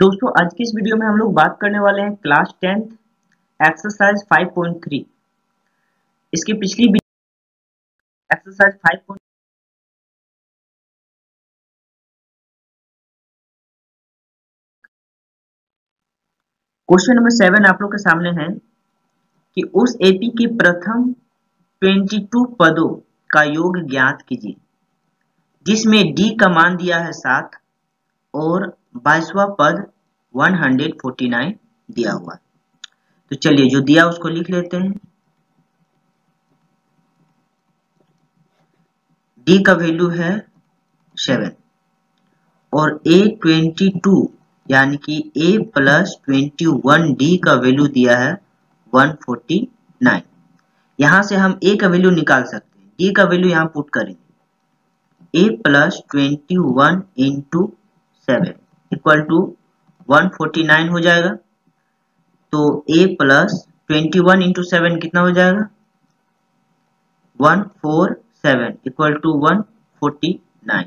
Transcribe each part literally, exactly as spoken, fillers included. दोस्तों आज की इस वीडियो में हम लोग बात करने वाले हैं class tenth exercise five point three. इसके पिछली exercise five point three question number seven आप लोग के सामने है कि उस एपी के प्रथम बाईस पदों का योग ज्ञात कीजिए जिसमें डी का मान दिया है सात और बाईसवां पद एक सौ उनचास दिया हुआ। तो चलिए जो दिया उसको लिख लेते हैं। डी का वैल्यू है सेवन और ए बाईस यानी कि ए प्लस ट्वेंटी वन डी का वैल्यू दिया है एक सौ उनचास। यहां से हम ए का वैल्यू निकाल सकते हैं, डी का वैल्यू यहां पुट करेंगे। ए plus twenty one into seven equal to एक सौ उनचास हो जाएगा। तो a plus twenty one into seven कितना हो जाएगा एक सौ सैंतालीस इक्वल टू एक सौ उनचास।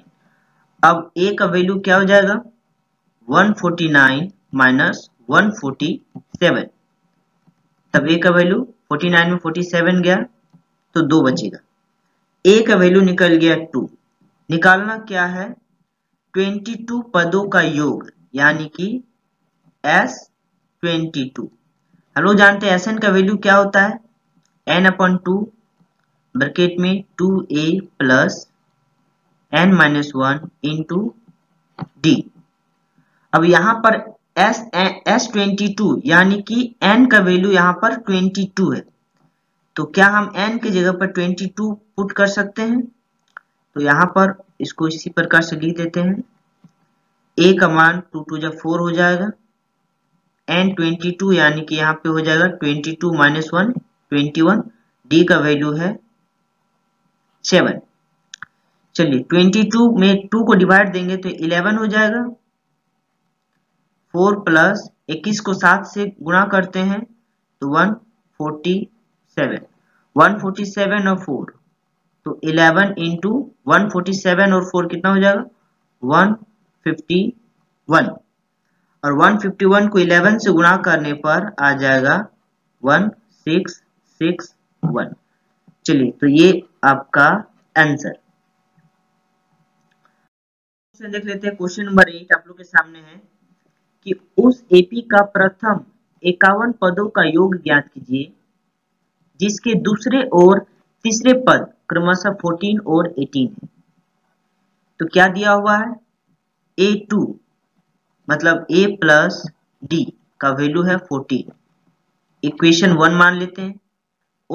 अब a का वैल्यू क्या हो जाएगा एक सौ उनचास माइनस एक सौ सैंतालीस। तब a का वैल्यू उनचास में सैंतालीस गया तो दो बचेगा। a का वैल्यू निकल गया टू। निकालना क्या है बाईस पदों का योग यानी कि एस बाईस। हम लोग जानते हैं एस एन का वैल्यू क्या होता है एन अपॉन टू ब्रैकेट में टू ए plus N minus one into D. अब यहाँ पर एस एस ट्वेंटी टू यानी कि एन का वैल्यू यहाँ पर बाईस है। तो क्या हम एन की जगह पर बाईस पुट कर सकते हैं? तो यहाँ पर इसको इसी प्रकार से लिख देते हैं। ए का मान टू टू जब फोर हो जाएगा, एन ट्वेंटी टू यानी कि यहाँ पे हो जाएगा twenty two minus one twenty one, d का वैल्यू है सेवन। चलिए ट्वेंटी टू में टू को डिवाइड देंगे तो इलेवन हो जाएगा। फोर प्लस इक्कीस को सात से गुणा करते हैं तो one forty seven one forty seven और फोर तो eleven into one forty seven और फोर कितना हो जाएगा एक सौ इक्यावन। और एक सौ इक्यावन को इलेवन से गुणा करने पर आ जाएगा सोलह सौ इकसठ। चलिए तो ये आपका आंसर। देख लेते हैं क्वेश्चन नंबर एट आप लोग के सामने है कि उस एपी का प्रथम इक्यावन पदों का योग ज्ञात कीजिए जिसके दूसरे और तीसरे पद क्रमशः चौदह और अठारह है। तो क्या दिया हुआ है ए टू मतलब a प्लस डी का वैल्यू है चौदह। इक्वेशन वन मान लेते हैं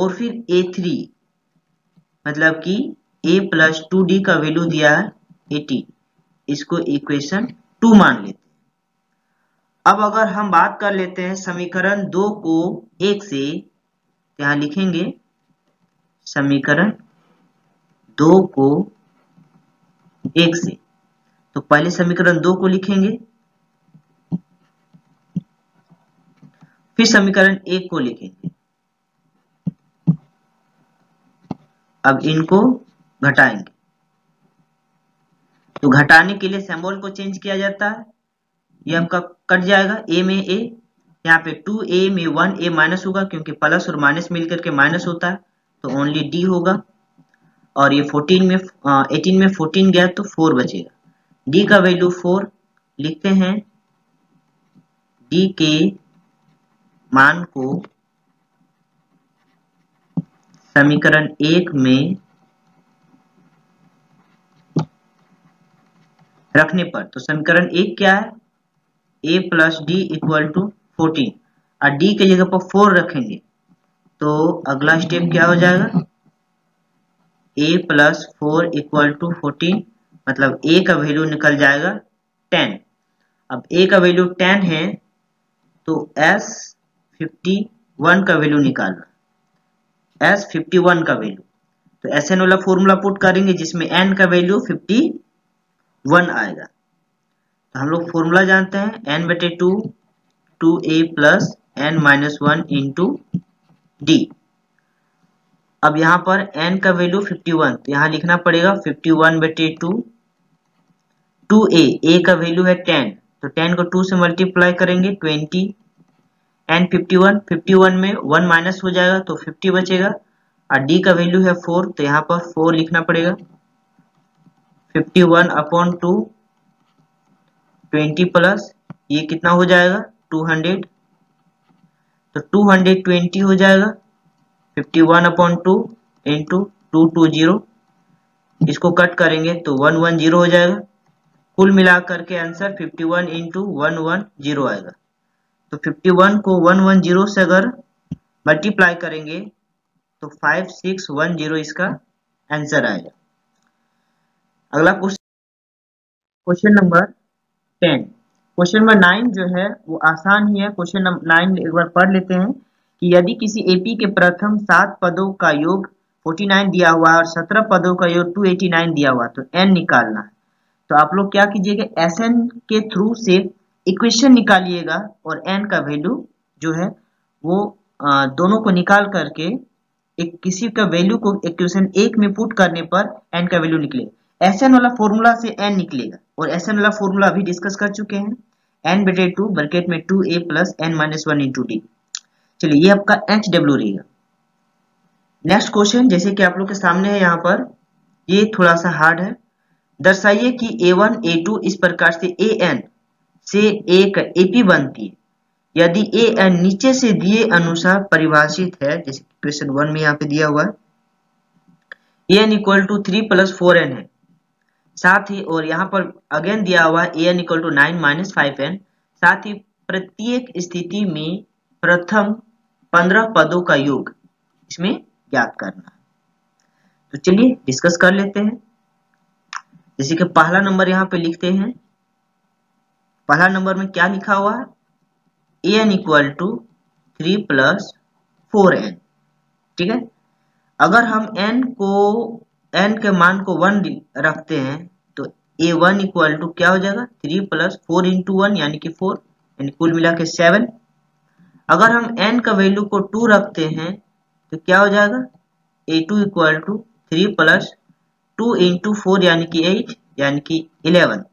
और फिर ए थ्री मतलब कि a प्लस टू डी का वैल्यू दिया है अठारह। इसको इक्वेशन टू मान लेते हैं। अब अगर हम बात कर लेते हैं समीकरण दो को एक से, यहाँ लिखेंगे समीकरण दो को एक से। तो पहले समीकरण दो को लिखेंगे, फिर समीकरण एक को लिखेंगे। अब इनको घटाएंगे तो घटाने के लिए सिंबल को चेंज किया जाता है। ये आपका कट जाएगा, ए में ए, यहाँ पे टू ए में वन ए माइनस होगा क्योंकि प्लस और माइनस मिलकर के माइनस होता है तो ओनली डी होगा। और ये चौदह में अठारह में चौदह गया तो चार बचेगा। डी का वैल्यू चार लिखते हैं। डी के मान को समीकरण एक में रखने पर तो समीकरण एक क्या है a plus D equal to चौदह और डी के जगह पर चार रखेंगे तो अगला स्टेप क्या हो जाएगा a plus four equal to fourteen मतलब a का वैल्यू निकल जाएगा टेन। अब a का वैल्यू टेन है तो s इक्यावन का वैल्यू निकालना, s इक्यावन का वैल्यू तो एस एन वाला फॉर्मूला पुट करेंगे जिसमें n का वैल्यू इक्यावन आएगा। तो हम लोग फॉर्मूला जानते हैं n बटे to two A plus N minus one into D. अब यहाँ पर n का वैल्यू इक्यावन तो यहाँ लिखना पड़ेगा इक्यावन बटे टू टू a, a का वैल्यू है टेन तो टेन को टू से मल्टीप्लाई करेंगे twenty and fifty one, fifty one में वन माइनस हो जाएगा तो फिफ्टी बचेगा और d का वैल्यू है फोर तो यहाँ पर फोर लिखना पड़ेगा। Fifty one upon two twenty plus ये कितना हो जाएगा टू हंड्रेड तो टू हंड्रेड ट्वेंटी हो जाएगा। Fifty one upon two into two two zero, इसको कट करेंगे तो वन वन जीरो हो जाएगा। कुल मिला करके answer fifty one into one one zero आएगा। तो फिफ्टी वन को वन वन जीरो से अगर मल्टीप्लाई करेंगे तो फाइव सिक्स वन जीरो इसका आंसर आएगा। अगला question question number ten. Question number nine जो है वो आसान ही है। क्वेश्चन नंबर नाइन एक बार पढ़ लेते हैं कि यदि किसी एपी के प्रथम सात पदों का योग फोर्टी नाइन दिया हुआ है और सत्रह पदों का योग टू एटी नाइन दिया हुआ तो एन निकालना है। तो आप लोग क्या कीजिएगा एस एन के थ्रू से इक्वेशन निकालिएगा और एन का वैल्यू जो है वो आ, दोनों को निकाल करके एक किसी का वैल्यू को इक्वेशन एक में पुट करने पर एन का वैल्यू निकलेगा। एस एन वाला फॉर्मूला से एन निकलेगा और एस एन वाला फॉर्मूला अभी डिस्कस कर चुके हैं। एन बटे टू ब्रैकेट में टू ए plus N minus one into D. चलिए ये आपका एच डब्ल्यू रहेगा। नेक्स्ट क्वेश्चन जैसे कि आप लोग के सामने है यहाँ पर, ये थोड़ा सा हार्ड है। दर्शाइए कि ए वन, ए टू इस प्रकार से एन से एक एपी बनती है यदि एन नीचे से दिए अनुसार परिभाषित है। जैसे क्वेश्चन वन में यहाँ पे दिया हुआ है n equal to three plus four n है, साथ ही और यहाँ पर अगेन दिया हुआ है n equal to nine minus five n, साथ ही प्रत्येक स्थिति में प्रथम पंद्रह पदों का योग इसमें याद करना। तो चलिए डिस्कस कर लेते हैं। जैसे कि पहला नंबर यहाँ पे लिखते हैं। पहला नंबर में क्या लिखा हुआ है n equal to three plus four n, ठीक है। अगर हम एन को एन के मान को वन रखते हैं तो ए वन इक्वल टू क्या हो जाएगा three plus four into one यानी कि फोर, यानी कुल मिला के सेवन। अगर हम एन का वैल्यू को टू रखते हैं तो क्या हो जाएगा a two equal to three plus two into four यानी कि एट यानी कि इलेवन।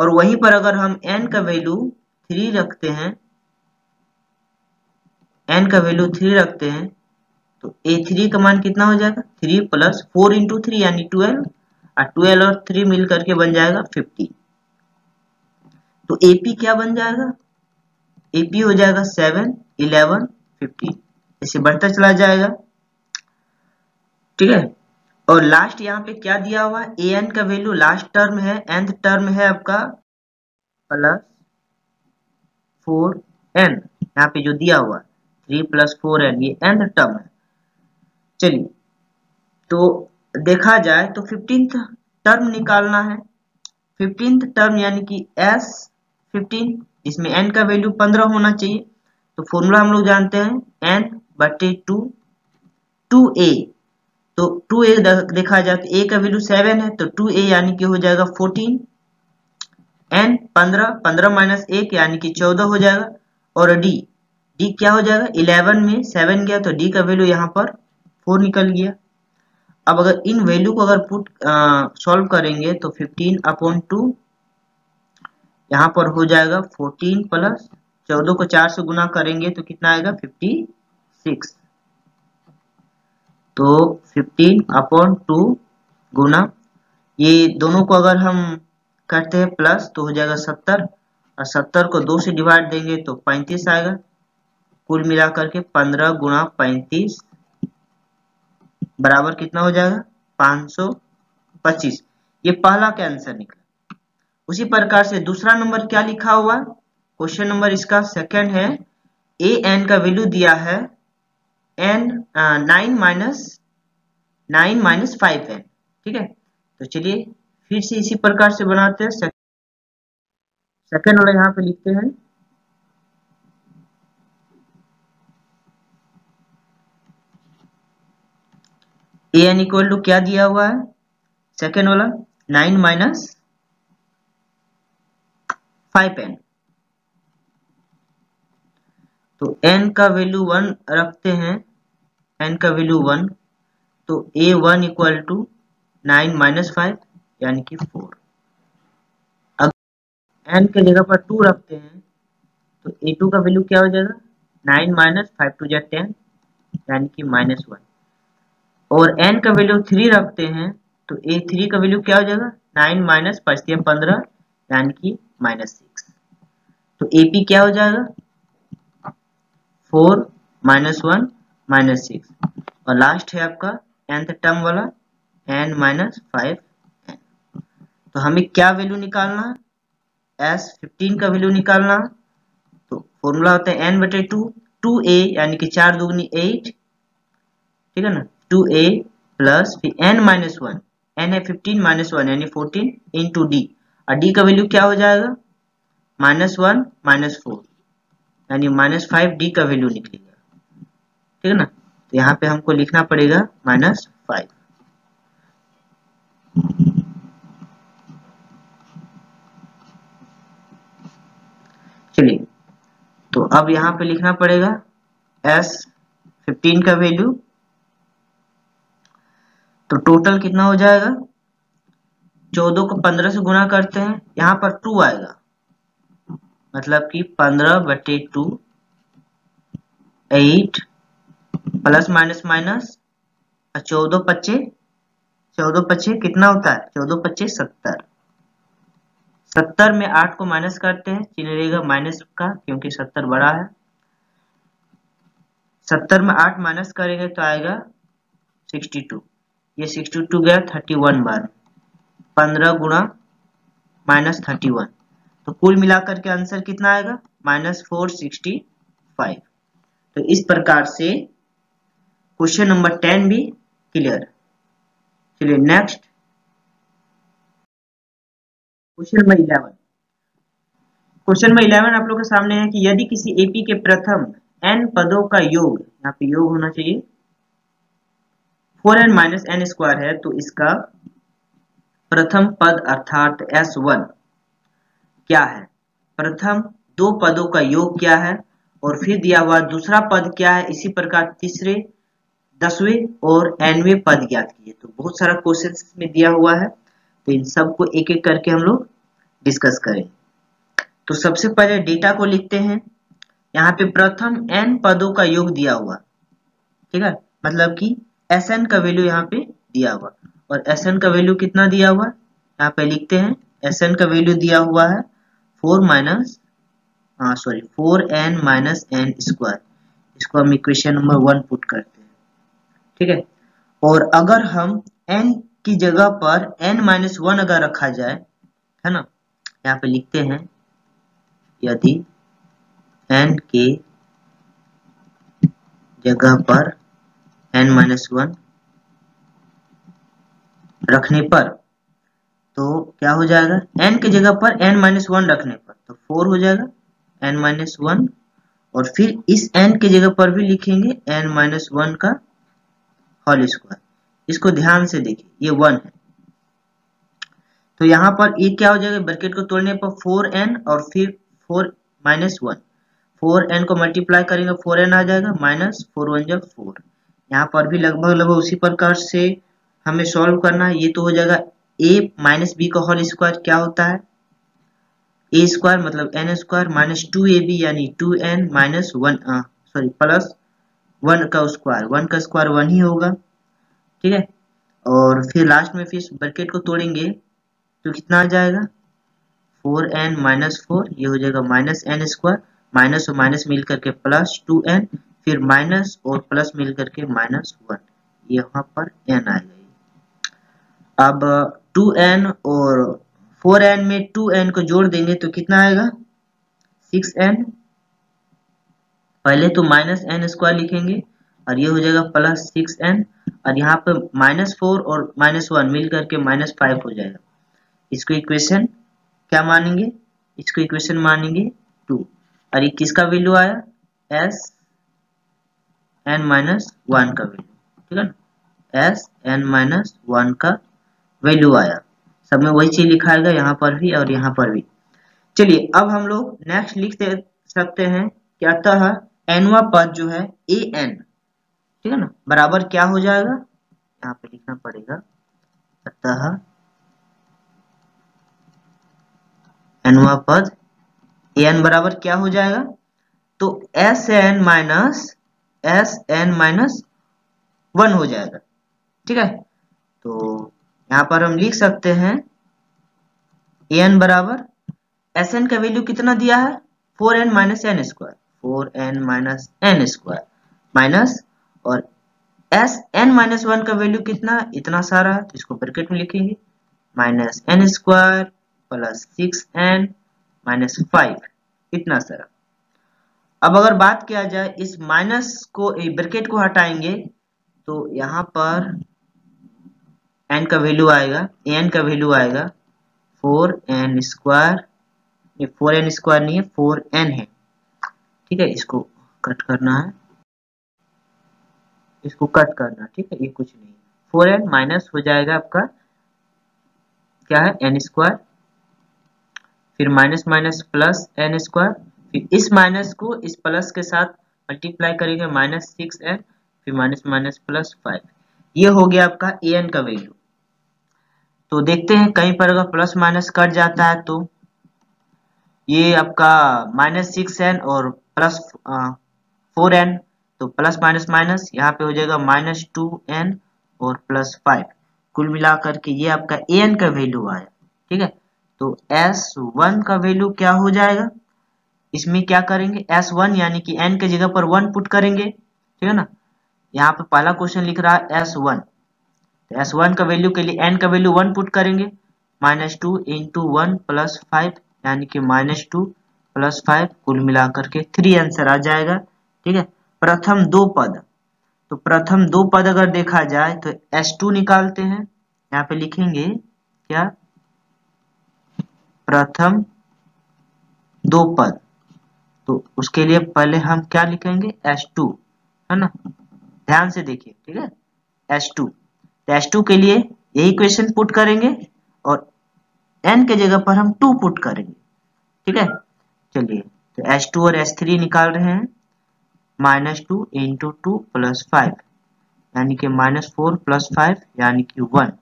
और वहीं पर अगर हम एन का वैल्यू थ्री रखते हैं एन का वैल्यू थ्री रखते हैं तो ए थ्री का मान कितना हो जाएगा three plus four into three यानी ट्वेल्व और ट्वेल्व और थ्री मिल करके बन जाएगा फिफ्टी। तो एपी क्या बन जाएगा एपी हो जाएगा सेवन इलेवन फिफ्टीन, इसे बढ़ता चला जाएगा, ठीक है। और लास्ट यहाँ पे क्या दिया हुआ ए एन का वैल्यू लास्ट टर्म है nth टर्म है आपका प्लस फोर एन, यहाँ पे जो दिया हुआ थ्री प्लस फोर एन ये nth टर्म है। चलिए तो देखा जाए तो फिफ्टींथ टर्म निकालना है। फिफ्टींथ टर्म यानी कि एस फिफ्टीन, इसमें एन का वैल्यू पंद्रह होना चाहिए। तो फॉर्मूला हम लोग जानते हैं एन बटे टू टू ए, तो टू ए देखा जाए तो ए का वैल्यू सेवन है तो टू ए यानी कि हो जाएगा फोर्टीन, एन पंद्रह पंद्रह माइनस एक यानी कि चौदह हो जाएगा और डी डी क्या हो जाएगा इलेवन में सेवन गया तो डी का वैल्यू यहाँ पर फोर निकल गया। अब अगर इन वैल्यू को अगर पुट सॉल्व करेंगे तो फिफ्टीन अपॉन टू यहाँ पर हो जाएगा फोर्टीन प्लस चौदह को चार से गुना करेंगे तो कितना आएगा फिफ्टी सिक्स। तो फिफ्टीन अपॉन टू गुना ये दोनों को अगर हम करते हैं प्लस तो हो जाएगा सत्तर और सत्तर को दो से डिवाइड देंगे तो पैंतीस आएगा। कुल मिलाकर के पंद्रह गुना पैंतीस बराबर कितना हो जाएगा पाँच सौ पच्चीस, ये पहला का आंसर निकला। उसी प्रकार से दूसरा नंबर क्या लिखा हुआ क्वेश्चन नंबर इसका सेकंड है ए एन का वैल्यू दिया है n nine minus nine minus five n, ठीक है। तो चलिए फिर से इसी प्रकार से बनाते हैं। सेकंड वाला यहाँ पे लिखते हैं ए एन इक्वल टू क्या दिया हुआ है सेकंड वाला नाइन माइनस फाइव एन, तो n का वैल्यू वन रखते हैं n का वैल्यू वन तो a one equal to nine minus five यानी कि फोर। एन के जगह पर टू रखते हैं तो ए टू का वैल्यू क्या हो जाएगा, नाइन माइनस फाइव टू जै टेन यानी कि माइनस वन। और एन का वैल्यू थ्री रखते हैं तो ए थ्री का वैल्यू क्या हो जाएगा, नाइन माइनस पचतिया पंद्रह यानी कि माइनस सिक्स। तो ए पी क्या हो जाएगा, four minus one minus six. और लास्ट है आपका एंथ टर्म वाला एन माइनस फाइव एन। तो हमें क्या वैल्यू निकालना है, एस फिफ्टीन का वैल्यू निकालना। तो फॉर्मूला होता है एन बटे टू, टू ए यानी कि चार दुगनी एट, ठीक है ना, टू ए plus N minus one, n है फिफ्टीन माइनस वन यानी फोर्टीन इन टू डी। और डी का वैल्यू क्या हो जाएगा, माइनस वन माइनस फोर यानी माइनस फाइव डी का वैल्यू निकलेगा, ठीक है ना। तो यहाँ पे हमको लिखना पड़ेगा माइनस फाइव। चलिए तो अब यहाँ पे लिखना पड़ेगा एस फिफ्टीन का वैल्यू। तो टोटल कितना हो जाएगा, चौदह को पंद्रह से गुना करते हैं, यहाँ पर टू आएगा, मतलब कि पंद्रह बटे two, eight plus minus minus, और चौदह पच्चे चौदह पच्चे कितना होता है, चौदह पच्चे सत्तर। सत्तर में आठ को माइनस करते हैं, चिन्ह रहेगा माइनस का क्योंकि सत्तर बड़ा है। सत्तर में आठ माइनस करेंगे तो आएगा बासठ, ये बासठ गया इकतीस बार, पंद्रह गुणा माइनस इकतीस, तो कुल मिलाकर के आंसर कितना आएगा, माइनस चार सौ पैंसठ। तो इस प्रकार से क्वेश्चन नंबर दस भी क्लियर। चलिए next question number eleven. Question number eleven आप लोग के सामने है कि यदि किसी एपी के प्रथम एन पदों का योग, यहाँ पे योग होना चाहिए, four n minus N square है, तो इसका प्रथम पद अर्थात एस वन क्या है, प्रथम दो पदों का योग क्या है, और फिर दिया हुआ दूसरा पद क्या है, इसी प्रकार तीसरे, दसवें और एनवे पद ज्ञात कीजिए। तो बहुत सारा क्वेश्चन में दिया हुआ है, तो इन सबको एक एक करके हम लोग डिस्कस करेंगे। तो सबसे पहले डेटा को लिखते हैं, यहाँ पे प्रथम n पदों का योग दिया हुआ, ठीक है, मतलब कि Sn का वैल्यू यहाँ पे दिया हुआ, और Sn का वैल्यू कितना दिया हुआ, यहाँ पे लिखते हैं Sn का वैल्यू दिया हुआ है फोर माइनस हाँ sorry four n minus N square, इसको हम इक्वेशन नंबर वन पुट करते हैं, ठीक है। और अगर हम n की जगह पर एन माइनस वन अगर रखा जाए, है ना, यहाँ पे लिखते हैं यदि एन के जगह पर एन माइनस वन रखने पर, तो क्या हो जाएगा, एन के जगह पर एन माइनस वन रखने पर तो फोर हो जाएगा एन माइनस वन, और फिर इस एन के जगह पर भी लिखेंगे एन माइनस वन का होल स्क्वायर। इसको ध्यान से देखिए, ये वन है, तो यहाँ पर ये क्या हो जाएगा, ब्रैकेट को तोड़ने पर फोर एन और फिर four minus one, four n को मल्टीप्लाई करेंगे फोर एन आ जाएगा, माइनस फोर वन जब फोर। यहाँ पर भी लगभग लगभग उसी प्रकार से हमें सॉल्व करना है। ये तो हो जाएगा ए माइनस बी का होल स्क्वायर क्या होता है, ए स्क्वायर मतलब n square minus two a b यानी two n minus one sorry plus one का स्क्वायर, वन का स्क्वायर वन ही होगा, ठीक है। और फिर लास्ट में फिर ब्रैकेट को तोड़ेंगे तो कितना आ जाएगा, फोर एन माइनस फोर, ये हो जाएगा माइनस एन स्क्वायर, माइनस और माइनस मिल करके प्लस टू एन, फिर माइनस और प्लस मिल करके माइनस वन, यहाँ पर एन आ जाएगी। अब टू एन और फोर एन में टू एन को जोड़ देंगे तो कितना आएगा, सिक्स एन, पहले तो माइनस एन स्क्वायर लिखेंगे और ये हो जाएगा प्लस सिक्स एन, और यहाँ पे माइनस फोर और माइनस वन मिल करके माइनस फाइव हो जाएगा। इसको इक्वेशन क्या मानेंगे, इसको इक्वेशन मानेंगे टू, और ये किसका वैल्यू आया, एस एन माइनस वन का वैल्यू, ठीक है ना, एस एन माइनस वन का वैल्यू आया। सब में वही चीज लिखा आएगा, यहाँ पर भी और यहाँ पर भी। चलिए अब हम लोग नेक्स्ट लिख सकते हैं कि अतः एनवा पद जो है ए एन, ठीक है ना, बराबर क्या हो जाएगा, यहाँ पे लिखना पड़ेगा अतः nवां पद an बराबर क्या हो जाएगा, तो sn minus sn minus one हो जाएगा। ठीक है, तो यहाँ पर हम लिख सकते हैं an बराबर sn का वैल्यू कितना दिया है, four n minus N square, four n minus N square minus, और एस एन माइनस वन का वैल्यू कितना, इतना सारा, तो इसको ब्रैकेट में लिखेंगे minus N square plus six n minus five, इतना सारा। अब अगर बात किया जाए इस माइनस को, ब्रैकेट को हटाएंगे तो यहाँ पर एन का वैल्यू आएगा, एन का वैल्यू आएगा फोर एन स्क्वायर, ये फोर एन स्क्वायर नहीं है, फोर एन है। ठीक है, इसको कट करना है, इसको कट करना, ठीक है, ये कुछ नहीं, फोर एन माइनस हो जाएगा आपका क्या है एन स्क्वायर, फिर minus minus plus n square, फिर इस माइनस को इस प्लस के साथ मल्टीप्लाई करेंगे माइनस सिक्स एन, फिर माइनस माइनस प्लस फाइव, ये हो गया आपका ए एन का वैल्यू। तो देखते हैं कहीं पर अगर प्लस माइनस कट जाता है तो ये आपका माइनस सिक्स एन और प्लस फोर एन, तो प्लस माइनस माइनस यहाँ पे हो जाएगा माइनस टू एन और प्लस फाइव, कुल मिला करके ये आपका ए एन का वैल्यू आया। ठीक है, तो एस वन का वैल्यू क्या हो जाएगा, इसमें क्या करेंगे एस वन यानी कि एन के जगह पर वन पुट करेंगे। ठीक है ना, यहाँ पे पहला क्वेश्चन लिख रहा है एस वन, तो एस वन का वैल्यू के लिए एन का वैल्यू वन पुट करेंगे, minus two into one plus five यानी कि माइनस टू प्लस फाइव, कुल मिला करके थ्री आंसर आ जाएगा। ठीक है, प्रथम दो पद, तो प्रथम दो पद अगर देखा जाए तो एस टू निकालते हैं, यहाँ पे लिखेंगे क्या प्रथम दो पद, तो उसके लिए पहले हम क्या लिखेंगे एस टू, है ना, ध्यान से देखिए। ठीक है, एस टू, तो एस टू के लिए यही क्वेश्चन पुट करेंगे और n के जगह पर हम टू पुट करेंगे। ठीक है, चलिए, तो एस टू और एस थ्री निकाल रहे हैं, minus two into two plus five यानी कि माइनस फोर प्लस फाइव यानी कि वन,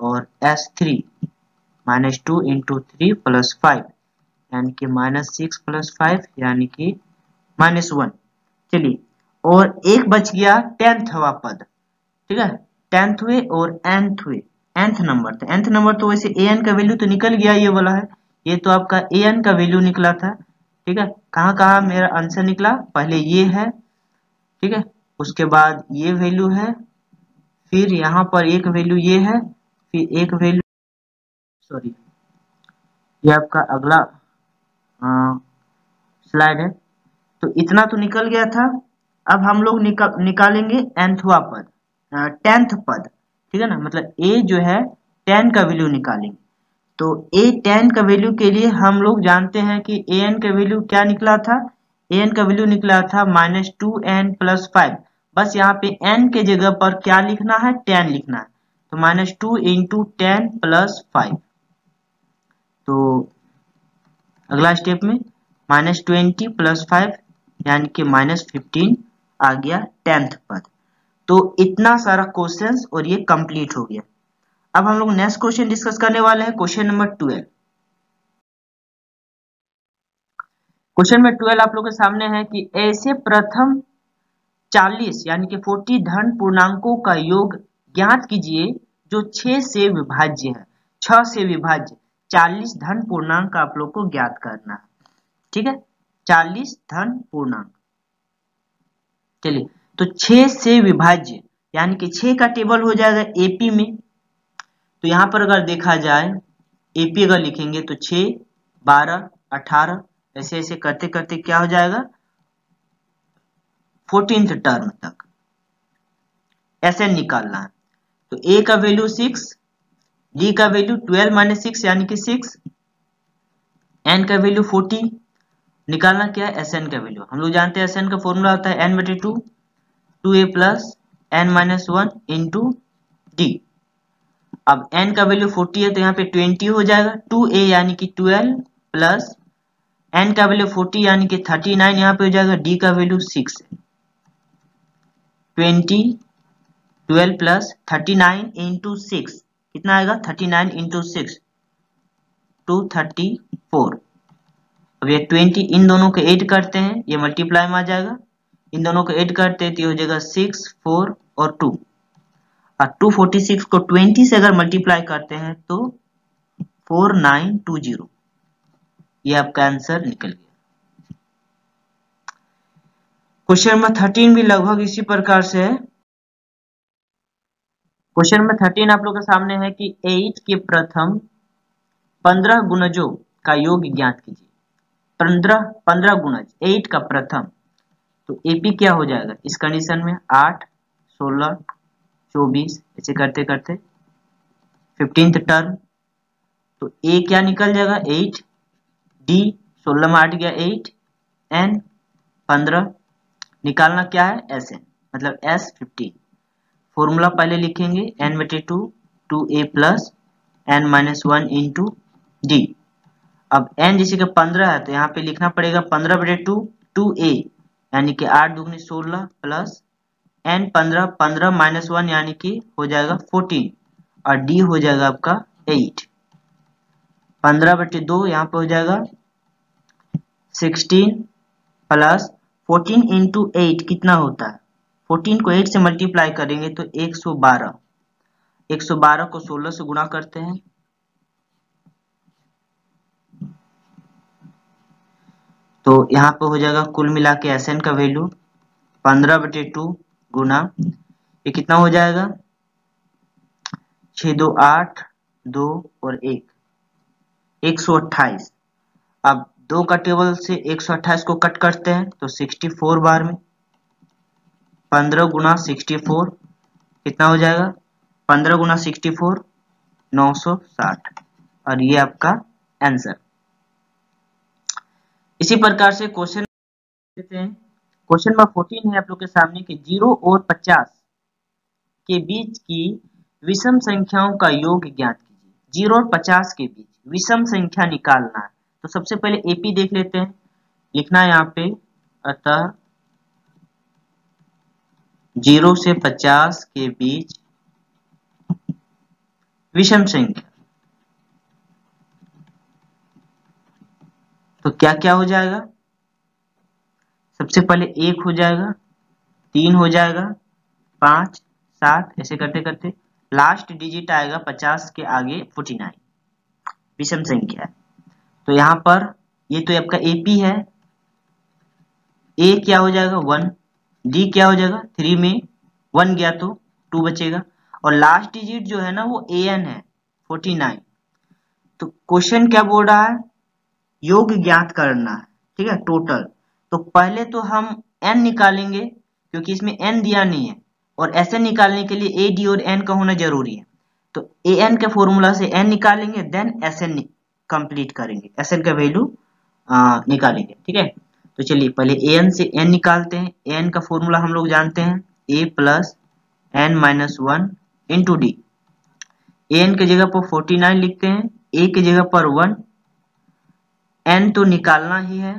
और s three minus two into three plus five यानी कि माइनस सिक्स प्लस फाइव यानी कि माइनस वन। चलिए, और एक बच गया टेंथवा पद। ठीक है, टेंथ हुए और एंथ हुए, एंथ नंबर, तो एंथ नंबर तो वैसे ए एन का वैल्यू तो निकल गया, ये वाला है, ये तो आपका ए एन का वैल्यू निकला था। ठीक है, कहाँ कहाँ मेरा आंसर निकला, पहले ये है, ठीक है, उसके बाद ये वैल्यू है, फिर यहाँ पर एक वैल्यू ये है, फिर एक वैल्यू सॉरी ये आपका अगला स्लाइड है, तो इतना तो निकल गया था। अब हम लोग निका, निकालेंगे एंथवा पद, टेंथ पद। ठीक है ना, मतलब ए जो है टेन का वैल्यू निकालेंगे, तो ए टेन का वैल्यू के लिए हम लोग जानते हैं कि ए एन का वैल्यू क्या निकला था, ए एन का वैल्यू निकला था minus two n plus five, बस यहाँ पे एन के जगह पर क्या लिखना है, टेन लिखना है, तो minus two into ten plus five, तो अगला स्टेप में माइनस ट्वेंटी प्लस फाइव यानी कि माइनस फिफ्टीन आ गया टेंथ पद। तो इतना सारा क्वेश्चन और ये कंप्लीट हो गया। अब हम लोग नेक्स्ट क्वेश्चन डिस्कस करने वाले हैं, question number twelve. Question number twelve आप लोगों के सामने है कि ऐसे प्रथम चालीस यानी कि चालीस धन पूर्णांकों का योग ज्ञात कीजिए जो छह से विभाज्य है, छह से विभाज्य चालीस धन पूर्णांक आप लोग को ज्ञात करना है। ठीक है, चालीस धन पूर्णांक, चलिए, तो छह से विभाज्य यानी कि छह का टेबल हो जाएगा एपी में, तो यहाँ पर अगर देखा जाए एपी अगर लिखेंगे तो छः बारह अठारह ऐसे ऐसे करते करते क्या हो जाएगा फोर्टीन टर्म तक एसएन निकालना है। तो ए का वैल्यू सिक्स, डी का वैल्यू ट्वेल्व माइनस सिक्स यानी कि सिक्स, एन का वैल्यू फोर्टीन, निकालना क्या है एसएन का वैल्यू। हम लोग जानते हैं एसएन का फॉर्मूला होता है एन बटे to two A plus N minus one into D. अब n का वैल्यू चालीस है तो यहाँ पे बीस हो जाएगा, टू ए यानी कि बारह प्लस n का वैल्यू चालीस यानी कि उनतालीस यहाँ पे हो जाएगा, d का वैल्यू सिक्स है, बीस बारह प्लस उनतालीस इंटू सिक्स कितना आएगा, उनतालीस into six two thirty four four. अब ये ट्वेंटी इन दोनों को ऐड करते हैं, ये मल्टीप्लाई में आ जाएगा। इन दोनों को ऐड करते हैं तो ये हो जाएगा सिक्स, फोर और टू। और टू फोर्टी सिक्स को ट्वेंटी से अगर मल्टीप्लाई करते हैं तो फोर नाइन टू जीरो, ये आपका आंसर निकल गया। क्वेश्चन नंबर थर्टीन भी लगभग इसी प्रकार से है। क्वेश्चन नंबर थर्टीन आप लोग के सामने है कि एट के प्रथम पंद्रह गुणजों का योग ज्ञात कीजिए। पंद्रह पंद्रह गुणज एट का प्रथम, तो एपी क्या हो जाएगा इस कंडीशन में? आठ, सोलह, चौबीस, ऐसे करते करते फिफ्टींथ टर्म, तो ए क्या निकल जाएगा? एट। डी सोलह में आठ गया एट। एन पंद्रह, निकालना क्या है? एस एन, मतलब एस फिफ्टीन। फॉर्मूला पहले लिखेंगे एन बटे to, two A plus N minus one in to two. अब एन जैसे कि पंद्रह है तो यहाँ पे लिखना पड़ेगा पंद्रह बटे टू, टू ए यानी कि आठ दुगनी सोलह प्लस एन पंद्रह, पंद्रह माइनस वन यानी कि हो जाएगा फोर्टीन और डी हो जाएगा आपका एट। पंद्रह बटे दो यहाँ पे हो जाएगा sixteen plus fourteen into eight कितना होता है? फोर्टीन को एट से मल्टीप्लाई करेंगे तो एक सौ बारह। एक सौ बारह को सोलह से गुणा करते हैं, तो यहाँ पे हो जाएगा कुल मिला के एस एन का वैल्यू पंद्रह बटे टू गुना ये कितना हो जाएगा? छः दो आठ, दो और एक, एक सौ अट्ठाईस। अब दो का टेबल से एक सौ अट्ठाईस को कट करते हैं तो चौंसठ बार में, पंद्रह गुना चौंसठ कितना हो जाएगा? पंद्रह गुना चौंसठ नौ सौ साठ, और ये आपका आंसर। इसी प्रकार से क्वेश्चन देते हैं। क्वेश्चन नंबर फोर्टीन है आप लोग के सामने कि जीरो और पचास के बीच की विषम संख्याओं का योग ज्ञात कीजिए। जीरो और पचास के बीच विषम संख्या निकालना है, तो सबसे पहले एपी देख लेते हैं। लिखना है यहाँ पे अतः जीरो से पचास के बीच विषम संख्या, तो क्या क्या हो जाएगा? सबसे पहले एक हो जाएगा, तीन हो जाएगा, पाँच, सात, ऐसे करते करते लास्ट डिजिट आएगा पचास के आगे उनचास, विषम संख्या है। तो यहाँ पर ये तो आपका एपी है। ए क्या हो जाएगा? वन। डी क्या हो जाएगा? थ्री में वन गया तो टू बचेगा, और लास्ट डिजिट जो है ना वो ए एन है उनचास। तो क्वेश्चन क्या बोल रहा है? योग ज्ञात करना है, ठीक है, टोटल। तो पहले तो हम n निकालेंगे क्योंकि इसमें n दिया नहीं है, और ऐसे निकालने के लिए a, d और n का होना जरूरी है। तो ए एन के फॉर्मूला से n निकालेंगे, देन sn कंप्लीट करेंगे, sn का वैल्यू निकालेंगे, ठीक है। तो चलिए पहले ए एन से n निकालते हैं। n का फॉर्मूला हम लोग जानते हैं a plus N minus one into D. A N की जगह पर फोर्टी नाइन लिखते हैं, a की जगह पर वन, n तो निकालना ही है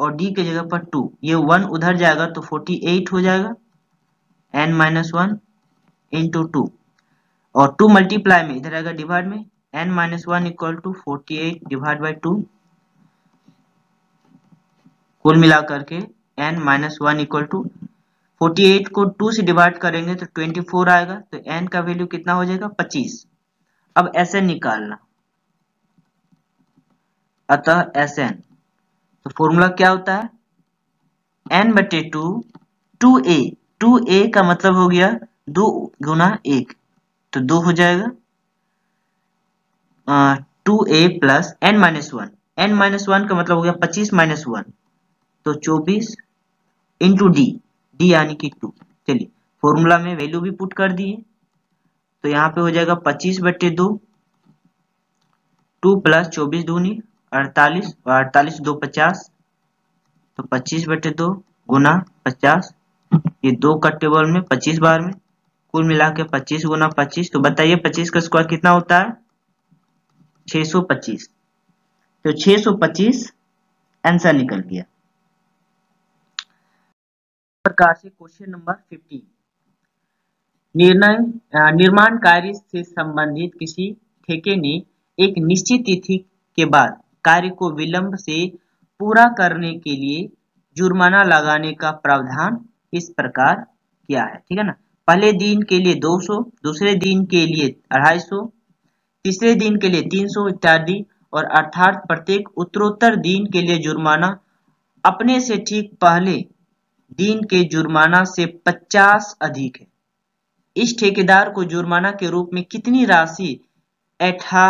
और d के जगह पर टू, ये वन उधर जाएगा तो अड़तालीस हो जाएगा, n minus one into two, और टू मल्टीप्लाई में इधर आएगा डिवाइड में, n minus one equal to forty eight divide by two. कुल मिला करके n minus one equal to forty eight को टू से डिवाइड करेंगे तो चौबीस आएगा, तो n का वैल्यू कितना हो जाएगा? पच्चीस। अब एस एन निकालना, अतः एस एन, तो फॉर्मूला क्या होता है? एन बटे to, two a, two a का मतलब हो गया दो गुना एक, तो दो हो जाएगा टू ए plus N minus one. N minus one का मतलब हो गया पच्चीस माइनस वन, तो चौबीस इंटू डी, डी यानी कि टू। चलिए फॉर्मूला में वैल्यू भी पुट कर दिए, तो यहाँ पे हो जाएगा पच्चीस बटे दो, टू प्लस चौबीस दूनी अड़तालीस, और अड़तालीस दो पचास, तो पच्चीस बटे दो गुना पचास, ये दो का टेबल में पच्चीस बार में, कुल मिला के पच्चीस गुना पच्चीस। तो बताइए पच्चीस का स्क्वायर कितना होता है? छह सौ पच्चीस। तो छह सौ पच्चीस आंसर निकल गया। प्रकार से क्वेश्चन नंबर पंद्रह, निर्णय निर्माण कार्य से संबंधित किसी ठेके ने एक निश्चित तिथि के बाद कार्य को विलंब से पूरा करने के लिए जुर्माना लगाने का प्रावधान इस प्रकार किया है। ठीक है ना, पहले दिन के लिए दो सौ, दूसरे दिन के लिए ढाई सौ, तीसरे दिन के लिए तीन सौ इत्यादि, और अर्थात प्रत्येक उत्तरोत्तर दिन के लिए जुर्माना अपने से ठीक पहले दिन के जुर्माना से पचास अधिक है। इस ठेकेदार को जुर्माना के रूप में कितनी राशि एठा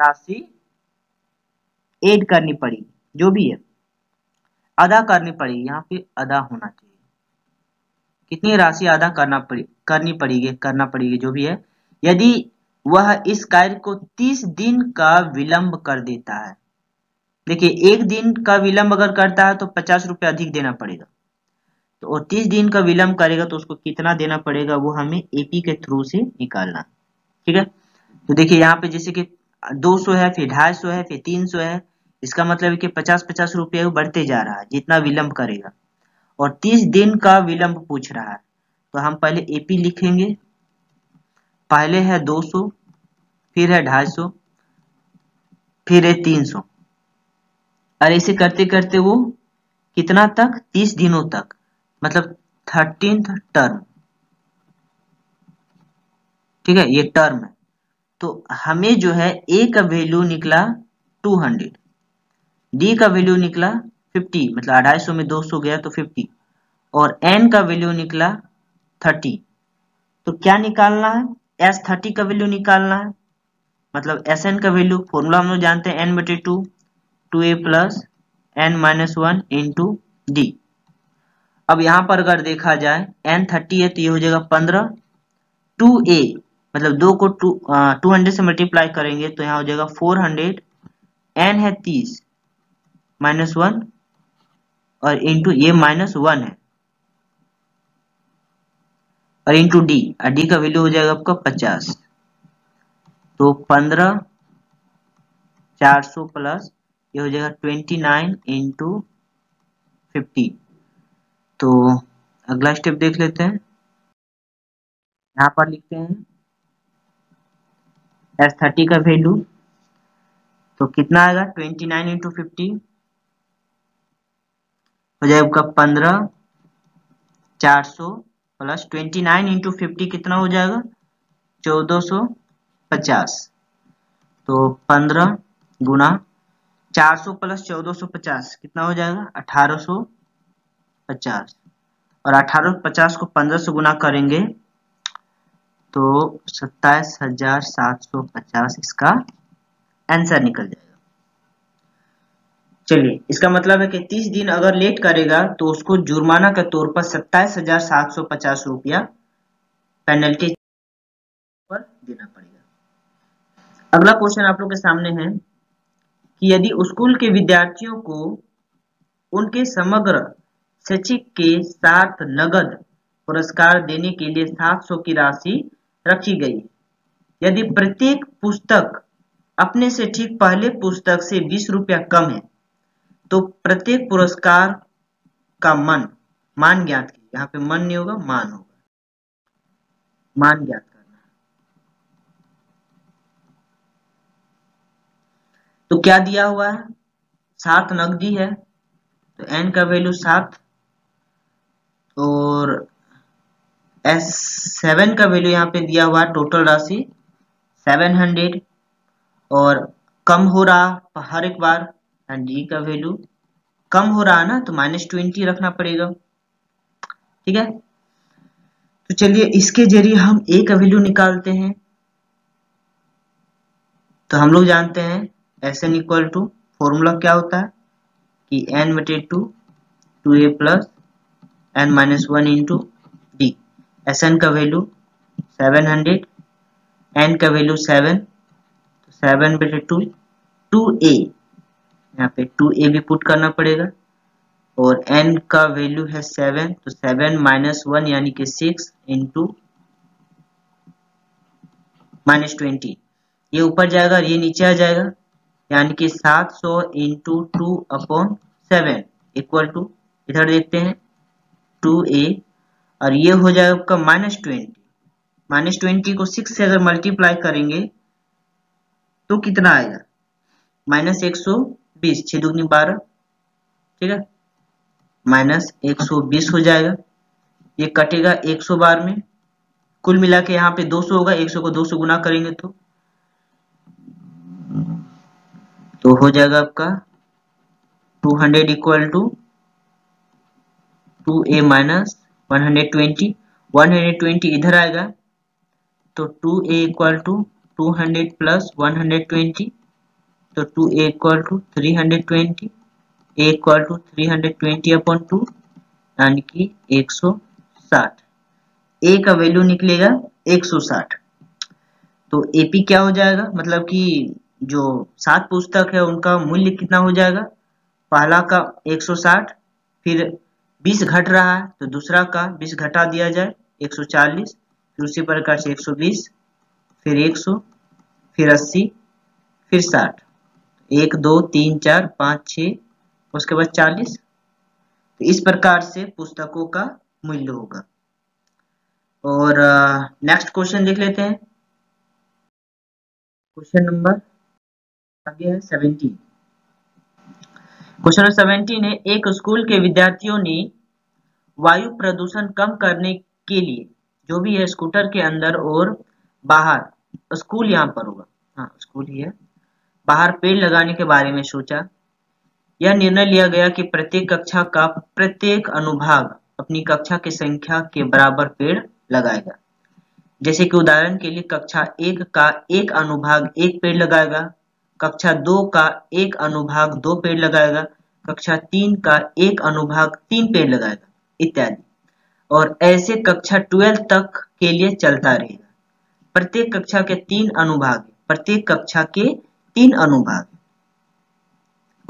राशि ऐड करनी पड़ेगी, जो भी है अदा करनी पड़ेगी, यहाँ पे अदा होना चाहिए, कितनी राशि अदा करना पड़े करनी पड़ेगी करना पड़ेगी जो भी है, यदि वह इस कार्य को तीस दिन का विलंब कर देता है। देखिए, एक दिन का विलंब अगर करता है तो पचास रुपये अधिक देना पड़ेगा, तो और तीस दिन का विलंब करेगा तो उसको कितना देना पड़ेगा वो हमें एपी के थ्रू से निकालना। ठीक है, तो देखिए यहाँ पे जैसे कि दो सौ है, फिर ढाई सौ है, फिर तीन सौ है, इसका मतलब है कि पचास पचास रुपये वो बढ़ते जा रहा है जितना विलंब करेगा, और तीस दिन का विलंब पूछ रहा है, तो हम पहले एपी लिखेंगे। पहले है दो सौ, फिर है ढाई सौ, फिर है तीन सौ, और ऐसे करते करते वो कितना तक, तीस दिनों तक, मतलब थर्टींथ टर्म। ठीक है, ये टर्म है, तो हमें जो है ए का वैल्यू निकला दो सौ, डी का वैल्यू निकला पचास, मतलब ढाई सौ में दो सौ गया तो पचास, और एन का वैल्यू निकला तीस। तो क्या निकालना है, एस थर्टी का वैल्यू निकालना है, मतलब एस एन का वैल्यू फॉर्मूला हम लोग जानते हैं, एन बटे to two A plus N minus one into D. अब यहाँ पर अगर देखा जाए एन थर्टी है तो ये हो जाएगा पंद्रह, टू ए मतलब दो को टू टू हंड्रेड से मल्टीप्लाई करेंगे तो यहाँ हो जाएगा फोर हंड्रेड, एन है तीस माइनस वन और इंटू ये माइनस वन है और इंटू डी, और डी का वैल्यू हो जाएगा आपका पचास। तो पंद्रह चार सौ प्लस ये हो जाएगा ट्वेंटी नाइन इंटू फिफ्टी। तो अगला स्टेप देख लेते हैं, यहाँ पर लिखते हैं एस थर्टी का वैल्यू, तो कितना आएगा ट्वेंटी नाइन इंटू फिफ्टी हो जाएगा आपका पंद्रह चार सौ plus twenty nine into fifty कितना हो जाएगा चौदह सौ पचास। तो पंद्रह गुना चार सौ प्लस चौदह सौ पचास कितना हो जाएगा अठारह सौ पचास, और अठारह सौ पचास को पंद्रह से गुना करेंगे तो सत्ताईस हजार सात सौ पचास इसका आंसर निकल जाएगा। चलिए, इसका मतलब है कि तीस दिन अगर लेट करेगा तो उसको जुर्माना के तौर पर सत्ताईस हजार सात सौ पचास रुपया पेनल्टी पर देना पड़ेगा। अगला क्वेश्चन आप लोग के सामने है कि यदि स्कूल के विद्यार्थियों को उनके समग्र शैक्षिक के साथ नगद पुरस्कार देने के लिए सात सौ की राशि रखी गई, यदि प्रत्येक पुस्तक अपने से ठीक पहले पुस्तक से बीस रुपया कम है तो प्रत्येक पुरस्कार का मन मान ज्ञात कीजिए। यहाँ पे मन नहीं होगा, मान होगा, मान ज्ञात करना है। तो क्या दिया हुआ है, सात नकदी है तो एन का वैल्यू सात और एस सेवन का वैल्यू यहाँ पे दिया हुआ है टोटल राशि सेवन हंड्रेड और कम हो रहा हर एक बार, डी का वैल्यू कम हो रहा है ना तो माइनस ट्वेंटी रखना पड़ेगा। ठीक है, तो चलिए इसके जरिए हम ए का वैल्यू निकालते हैं। तो हम लोग जानते हैं S n equal to formula क्या होता है कि एन बटे to two A plus N minus one into d. S N का वैल्यू सेवन हंड्रेड, एन का वैल्यू सेवन, सेवन बटे टू टू ए, यहाँ पे टू ए भी पुट करना पड़ेगा, और एन का वैल्यू है सेवन तो सेवन माइनस वन यानी कि सिक्स इंटू माइनस ट्वेंटी, ये ऊपर जाएगा ये नीचे आ जाएगा, यानी कि सात सौ into two upon seven equal to, इधर देखते हैं टू ए, और ये हो जाएगा आपका माइनस ट्वेंटी। माइनस ट्वेंटी को सिक्स से अगर मल्टीप्लाई करेंगे तो कितना आएगा, माइनस एक सौ बीस, छः दुगनी बारह, ठीक है, माइनस एक सौ बीस हो जाएगा, ये कटेगा एक सौ बार में। कुल मिला के यहाँ पे दो सौ होगा, एक सौ को दो सौ गुना करेंगे तो तो हो जाएगा आपका two hundred equal to two a minus one hundred twenty, one hundred twenty इधर आएगा तो two A equal to two hundred plus one hundred twenty, तो two A equal to three hundred twenty, a equal to three hundred twenty upon two यानी कि एक सौ साठ। ए का वैल्यू निकलेगा एक सौ साठ। तो एपी क्या हो जाएगा, मतलब कि जो सात पुस्तक है उनका मूल्य कितना हो जाएगा, पहला का एक सौ साठ, फिर बीस घट रहा है तो दूसरा का बीस घटा दिया जाए एक सौ चालीस, फिर उसी प्रकार से एक सौ बीस, फिर एक सौ, फिर अस्सी, फिर साठ, एक दो तीन चार पाँच छः, उसके बाद चालीस। तो इस प्रकार से पुस्तकों का मूल्य होगा। और नेक्स्ट uh, क्वेश्चन देख लेते हैं। क्वेश्चन नंबर आगे है सत्रह। क्वेश्चन नंबर सत्रह है, एक स्कूल के विद्यार्थियों ने वायु प्रदूषण कम करने के लिए जो भी है स्कूटर के अंदर और बाहर, स्कूल यहाँ पर होगा, हाँ स्कूल ही है, बाहर पेड़ लगाने के बारे में सोचा। यह निर्णय लिया गया कि प्रत्येक कक्षा का प्रत्येक अनुभाग अपनी कक्षा की संख्या के बराबर पेड़ लगाएगा। जैसे कि उदाहरण के लिए कक्षा एक का एक अनुभाग एक पेड़ लगाएगा, कक्षा दो का एक अनुभाग दो पेड़ लगाएगा, कक्षा तीन का एक अनुभाग तीन पेड़ लगाएगा इत्यादि, और ऐसे कक्षा ट्वेल्थ तक के लिए चलता रहेगा। प्रत्येक कक्षा के तीन अनुभाग, प्रत्येक कक्षा के तीन अनुभाग,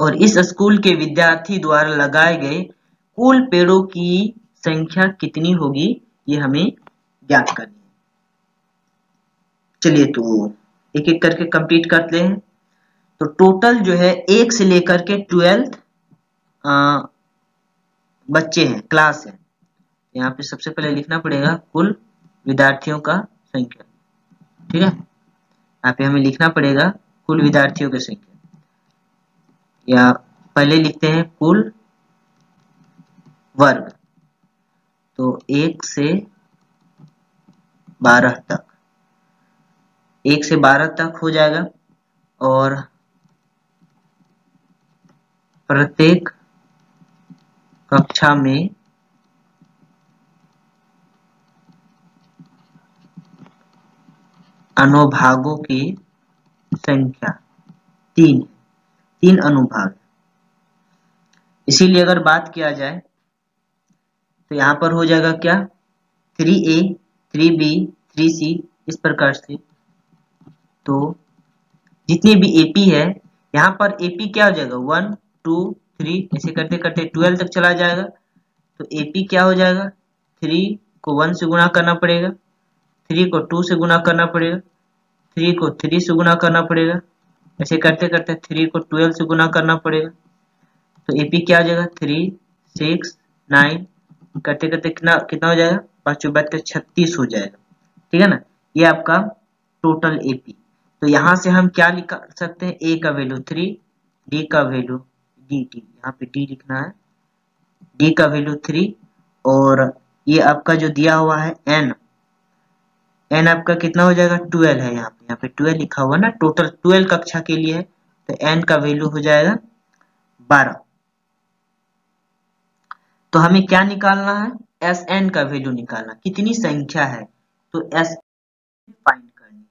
और इस स्कूल के विद्यार्थी द्वारा लगाए गए कुल पेड़ों की संख्या कितनी होगी, ये हमें ज्ञात करनी है। चलिए तो एक एक करके कंप्लीट करते हैं। तो टोटल जो है एक से लेकर के ट्वेल्थ बच्चे हैं, क्लास है। यहाँ पे सबसे पहले लिखना पड़ेगा कुल विद्यार्थियों का संख्या, ठीक है, यहाँ पे हमें लिखना पड़ेगा कुल विद्यार्थियों की संख्या, या पहले लिखते हैं कुल वर्ग, तो एक से बारह तक, एक से बारह तक हो जाएगा, और प्रत्येक कक्षा में अनुभागों की संख्या तीन, तीन अनुभाग। इसीलिए अगर बात किया जाए तो यहाँ पर हो जाएगा क्या, three a three b three c, इस प्रकार से। तो जितने भी एपी है यहाँ पर एपी क्या हो जाएगा, वन टू थ्री, ऐसे करते करते ट्वेल्व तक चला जाएगा। तो एपी क्या हो जाएगा, थ्री को वन से गुणा करना पड़ेगा, थ्री को टू से गुणा करना पड़ेगा, थ्री को थ्री से गुणा करना पड़ेगा, ऐसे करते करते थ्री को ट्वेल्व से गुणा करना पड़ेगा। तो एपी क्या हो जाएगा, थ्री सिक्स नाइन करते करते कितना कितना हो जाएगा, पाँच बहत्तर छत्तीस हो जाएगा, ठीक है ना। ये आपका टोटल एपी। तो यहाँ से हम क्या लिख सकते हैं, ए का वैल्यू थ्री, डी का वैल्यू डी टी, यहाँ पे डी लिखना है, डी का वैल्यू थ्री, और ये आपका जो दिया हुआ है एन, एन आपका कितना हो जाएगा, ट्वेल्व है, यहाँ पे यहाँ पे ट्वेल्व लिखा हुआ ना, टोटल ट्वेल्व कक्षा के लिए है, तो एन का वैल्यू हो जाएगा बारह। तो हमें क्या निकालना है, एस एन का वैल्यू निकालना, कितनी संख्या है, तो एस फाइंड करनी,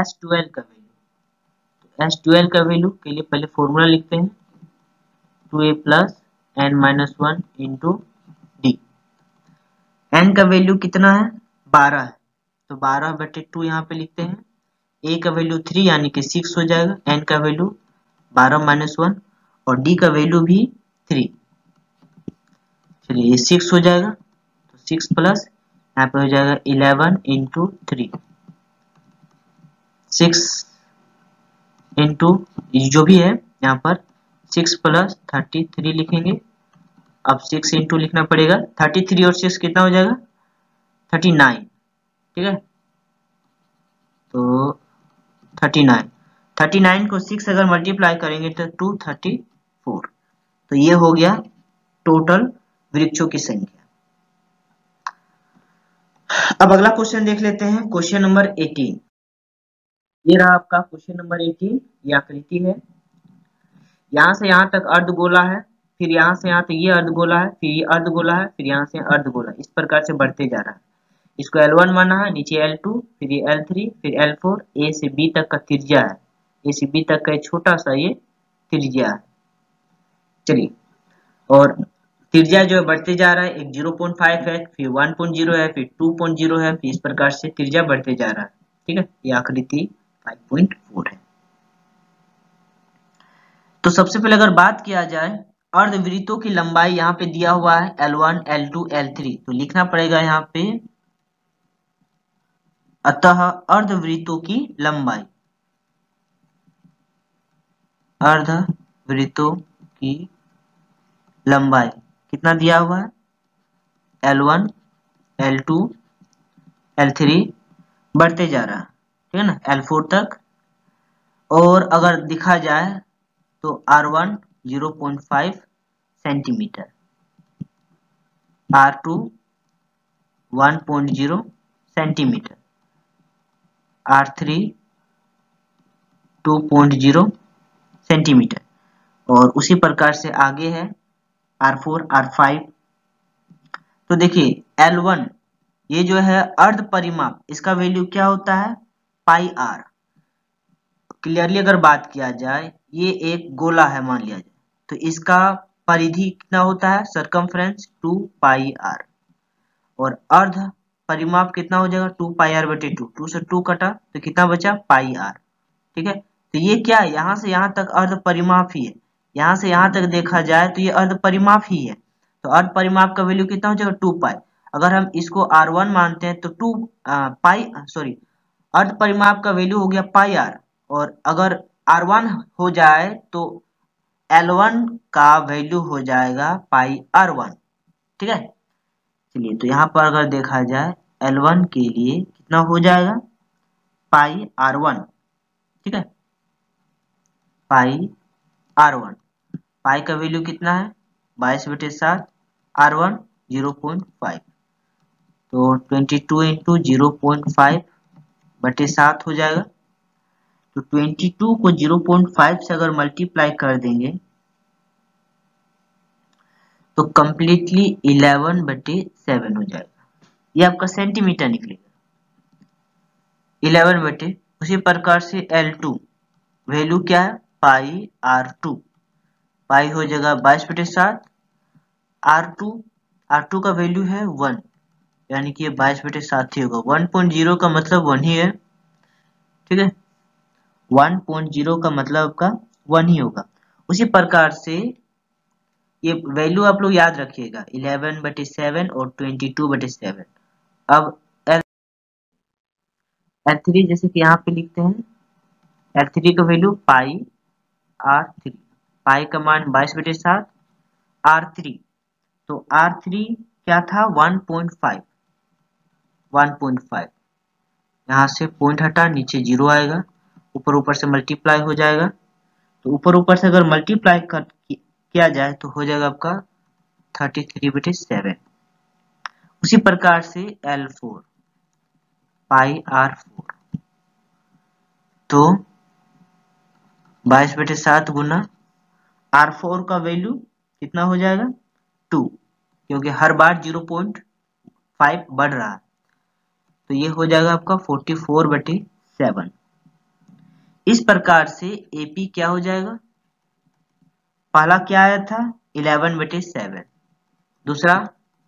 एस ट्वेल्व का वैल्यू। एस ट्वेल्व का वैल्यू के लिए पहले फॉर्मूला लिखते हैं, टू ए plus N minus one into D. N का वैल्यू कितना है, बारह है, तो बारह बटे टू यहाँ पे लिखते हैं। ए का वैल्यू थ्री यानी कि सिक्स हो जाएगा, एन का वैल्यू बारह माइनस वन, और डी का वैल्यू भी थ्री, चलिए ये सिक्स हो जाएगा, तो सिक्स प्लस यहाँ पे हो जाएगा eleven into three, six into जो भी है यहाँ पर सिक्स प्लस थर्टी थ्री लिखेंगे। अब सिक्स इंटू लिखना पड़ेगा, थर्टी थ्री और सिक्स कितना हो जाएगा, थर्टी नाइन, ठीक है, तो थर्टी नाइन, उनतालीस को सिक्स अगर मल्टीप्लाई करेंगे तो दो सौ चौंतीस। तो ये हो गया टोटल वृक्षों की संख्या। अब अगला क्वेश्चन देख लेते हैं, क्वेश्चन नंबर अठारह। ये रहा आपका क्वेश्चन नंबर अठारह। ये आकृति है, यहां से यहां तक अर्धगोला है, फिर यहां से यहाँ तक ये अर्धगोला है, फिर ये अर्धगोला है, फिर यहाँ से अर्धगोला, इस प्रकार से बढ़ते जा रहा है। इसको एल वन माना है, नीचे एल टू, फिर ये एल थ्री, फिर एल फोर, ए से बी तक का त्रिज्या है, ए से बी तक का छोटा सा ये त्रिज्या है। चलिए, और त्रिज्या जो है बढ़ते जा रहा है, एक ज़ीरो पॉइंट फाइव है, फिर वन पॉइंट ज़ीरो है, फिर टू पॉइंट ज़ीरो है, फिर इस प्रकार से त्रिज्या बढ़ते जा रहा है। ठीक है, ये आकृति फाइव पॉइंट फोर है। तो सबसे पहले अगर बात किया जाए अर्धवृत्तों की लंबाई, यहाँ पे दिया हुआ है l one, l two, l three, तो लिखना पड़ेगा यहाँ पे अतः अर्धवृत्तों की लंबाई, अर्धवृत्तों की लंबाई कितना दिया हुआ है, l one, l two, l three, बढ़ते जा रहा है, ठीक है ना, एल फोर तक। और अगर दिखा जाए तो r one zero point five centimetre, r two one point zero centimetre, r three two point zero centimetre, और उसी प्रकार से आगे है आर फोर, आर फाइव। तो देखिए एल वन ये जो है अर्ध परिमाप, इसका वैल्यू क्या होता है, पाई आर। क्लियरली अगर बात किया जाए, ये एक गोला है मान लिया जाए, तो इसका परिधि कितना होता है, सरकमफ्रेंस टू पाई आर, और अर्ध परिमाप कितना हो जाएगा, टू पाई आर बटे टू, टू से टू कटा तो कितना बचा, पाई आर। ठीक है, तो ये क्या है, यहाँ से यहाँ तक अर्ध परिमाप ही है, यहाँ से यहाँ तक देखा जाए तो ये अर्ध परिमाप ही है, तो अर्ध परिमाप का वैल्यू कितना हो जाएगा, टू पाई। अगर हम इसको आर वन मानते हैं तो टू पाई सॉरी अर्ध परिमाप का वैल्यू हो गया पाई आर, और अगर आर वन हो जाए तो एल वन का वैल्यू हो जाएगा पाई आर वन। ठीक है, चलिए, तो यहाँ पर अगर देखा जाए एल वन के लिए कितना हो जाएगा, पाई आर वन। ठीक है, पाई आर वन, पाई का वैल्यू कितना है, बाईस बटे सात, r one zero point five, तो बाईस इंटू ज़ीरो पॉइंट फाइव बटे सात हो जाएगा। तो बाईस को ज़ीरो पॉइंट फाइव से अगर मल्टीप्लाई कर देंगे तो कंप्लीटली इलेवन बटे सेवन हो जाएगा, ये आपका सेंटीमीटर निकलेगा, इलेवन बटे। उसी प्रकार से एल टू वैल्यू क्या है, पाई आर टू, पाई हो जाएगा बाईस बटे सात, आर टू, आर टू का वैल्यू है वन, यानी कि ये बाईस बटे सात ही होगा, वन पॉइंट ज़ीरो का मतलब वन ही है। ठीक है, वन पॉइंट ज़ीरो का मतलब का वन ही होगा। उसी प्रकार से ये वैल्यू आप लोग याद रखिएगा, इलेवन बटे सेवन और बाईस बटे सेवन। अब एल थ्री जैसे कि यहाँ पे लिखते हैं, एल थ्री का value pi r three, pi का मान बाईस बटे सात, आर थ्री, तो आर थ्री क्या था, one point five, one point five, यहाँ से पॉइंट हटा, नीचे जीरो आएगा, ऊपर ऊपर से मल्टीप्लाई हो जाएगा, तो ऊपर ऊपर से अगर मल्टीप्लाई कर किया जाए तो हो जाएगा आपका तैंतीस बटे सेवन। उसी प्रकार से l four, pi r four, तो बाईस बटे सात गुना आर फोर का वैल्यू कितना हो जाएगा, टू, क्योंकि हर बार ज़ीरो पॉइंट फाइव बढ़ रहा है, तो ये हो जाएगा आपका चौवालीस बटे सेवन। इस प्रकार से एपी क्या हो जाएगा, पहला क्या आया था, इलेवन बटे सेवन, दूसरा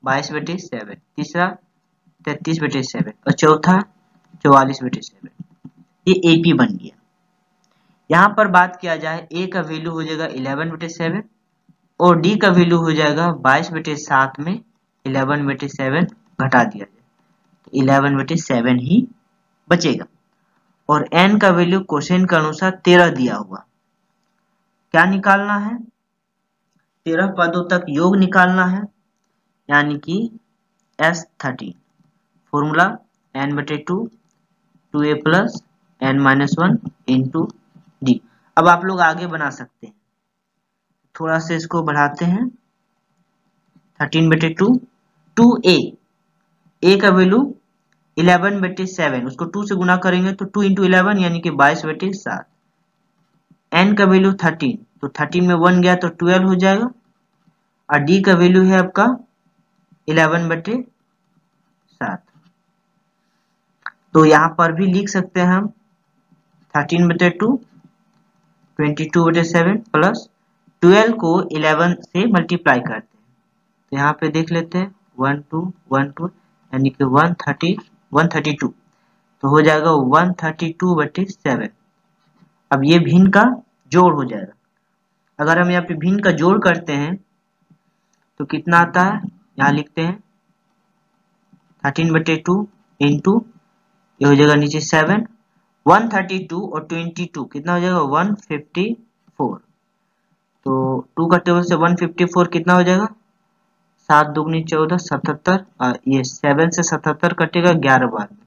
बाईस बटे सेवन, तीसरा तैंतीस बटे सेवन, और चौथा चौवालीस बटे सेवन, ये एपी बन गया। यहाँ पर बात किया जाए, ए का वैल्यू हो जाएगा इलेवन बटे सेवन, और डी का वैल्यू हो जाएगा बाईस बटे सात में इलेवन बटे सेवन घटा दिया जाए, इलेवन बटे सेवन ही बचेगा। और एन का वैल्यू क्वेश्चन के अनुसार तेरह दिया हुआ, क्या निकालना है, तेरह पदों तक योग निकालना है, यानी कि एस थर्टीन, फॉर्मूला एन बटे to, two A plus N minus one into जी अब आप लोग आगे बना सकते हैं। थोड़ा सा इसको बढ़ाते हैं, थर्टीन बटे टू, टू ए, ए का वैल्यू इलेवन बटे सेवन, उसको टू से गुना करेंगे तो टू इंटू इलेवन यानी कि बाईस बटे सात। एन का वैल्यू थर्टीन, तो थर्टीन में वन गया तो ट्वेल्व हो जाएगा। और डी का वैल्यू है आपका इलेवन बटे सात, तो यहाँ पर भी लिख सकते हैं हम थर्टीन बटे टू, ट्वेंटी टू बटे सेवन प्लस ट्वेल्व को इलेवन से मल्टीप्लाई करते हैं तो यहाँ पे देख लेते हैं वन टू वन टू यानी कि one thirty one thirty two तो हो जाएगा वन थर्टी टू बटे सेवन। अब ये भिन्न का जोड़ हो जाएगा। अगर हम यहाँ पे भिन्न का जोड़ करते हैं तो कितना आता है, यहाँ लिखते हैं थर्टीन बटे टू इंटू ये हो जाएगा नीचे सेवन, वन थर्टी टू और ट्वेंटी टू कितना हो जाएगा वन फिफ्टी फोर, तो टू का टेबल से वन फिफ्टी फोर कितना हो जाएगा, सात दुगनी चौदह सतहत्तर, और ये सेवन से सतहत्तर कटेगा ग्यारह बार में,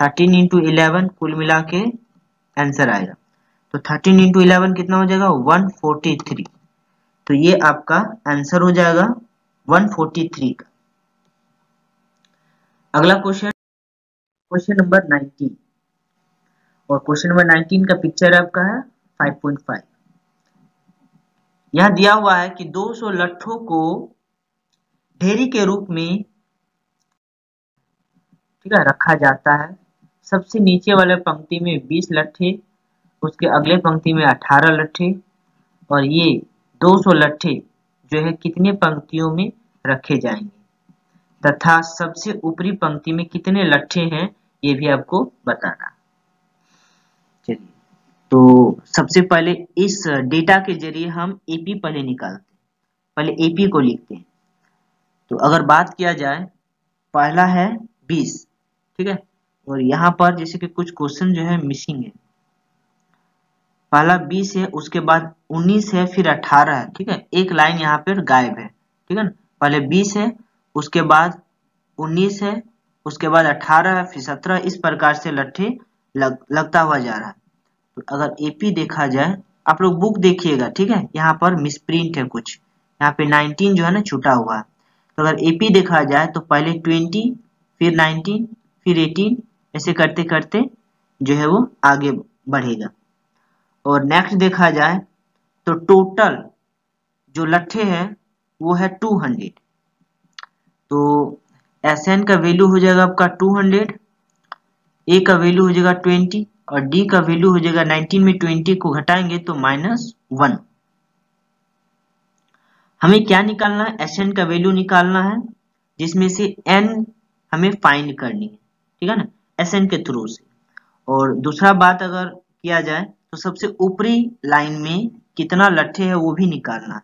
थर्टीन इंटू इलेवन कुल मिला के आंसर आएगा। तो थर्टीन इंटू इलेवन कितना हो जाएगा वन फोर्टी थ्री, तो ये आपका आंसर हो जाएगा वन फोर्टी थ्री का। अगला क्वेश्चन क्वेश्चन नंबर नाइनटीन, और क्वेश्चन नंबर नाइनटीन का पिक्चर आपका है फाइव पॉइंट फाइव। यहां दिया हुआ है कि दो सौ लट्ठों को ढेरी के रूप में ठीक है रखा जाता है। सबसे नीचे वाले पंक्ति में बीस लट्ठे, उसके अगले पंक्ति में अठारह लट्ठे, और ये दो सौ लट्ठे जो है कितने पंक्तियों में रखे जाएंगे तथा सबसे ऊपरी पंक्ति में कितने लट्ठे हैं ये भी आपको बताना। चलिए, तो सबसे पहले इस डेटा के जरिए हम एपी पहले निकालते हैं, पहले एपी को लिखते हैं। तो अगर बात किया जाए पहला है बीस, ठीक है, और यहाँ पर जैसे कि कुछ क्वेश्चन जो है मिसिंग है। पहला बीस है, उसके बाद उन्नीस है, फिर अठारह है, ठीक है, एक लाइन यहाँ पर गायब है, ठीक है ना। पहले बीस है, उसके बाद उन्नीस है, उसके बाद अठारह है, फिर सत्रह, इस प्रकार से लट्ठे लग, लगता हुआ जा रहा है। तो अगर एपी देखा जाए, आप लोग बुक देखिएगा, ठीक है, यहाँ पर मिसप्रिंट है कुछ, यहाँ पे नाइनटीन जो है ना छूटा हुआ है। तो अगर एपी देखा जाए तो पहले ट्वेंटी, फिर नाइनटीन, फिर एटीन, ऐसे करते करते जो है वो आगे बढ़ेगा। और नेक्स्ट देखा जाए तो टोटल जो लट्ठे हैं वो है टू हंड्रेड, तो एस एन का वैल्यू हो जाएगा आपका टू हंड्रेड, ए का वैल्यू हो जाएगा ट्वेंटी, और डी का वैल्यू हो जाएगा नाइनटीन में ट्वेंटी को घटाएंगे तो माइनस वन। हमें क्या निकालना है, एस एन का वैल्यू निकालना है, जिसमें से एन हमें फाइंड करनी है, ठीक है ना, एस एन के थ्रू से। और दूसरा बात अगर किया जाए तो सबसे ऊपरी लाइन में कितना लट्ठे है वो भी निकालना है।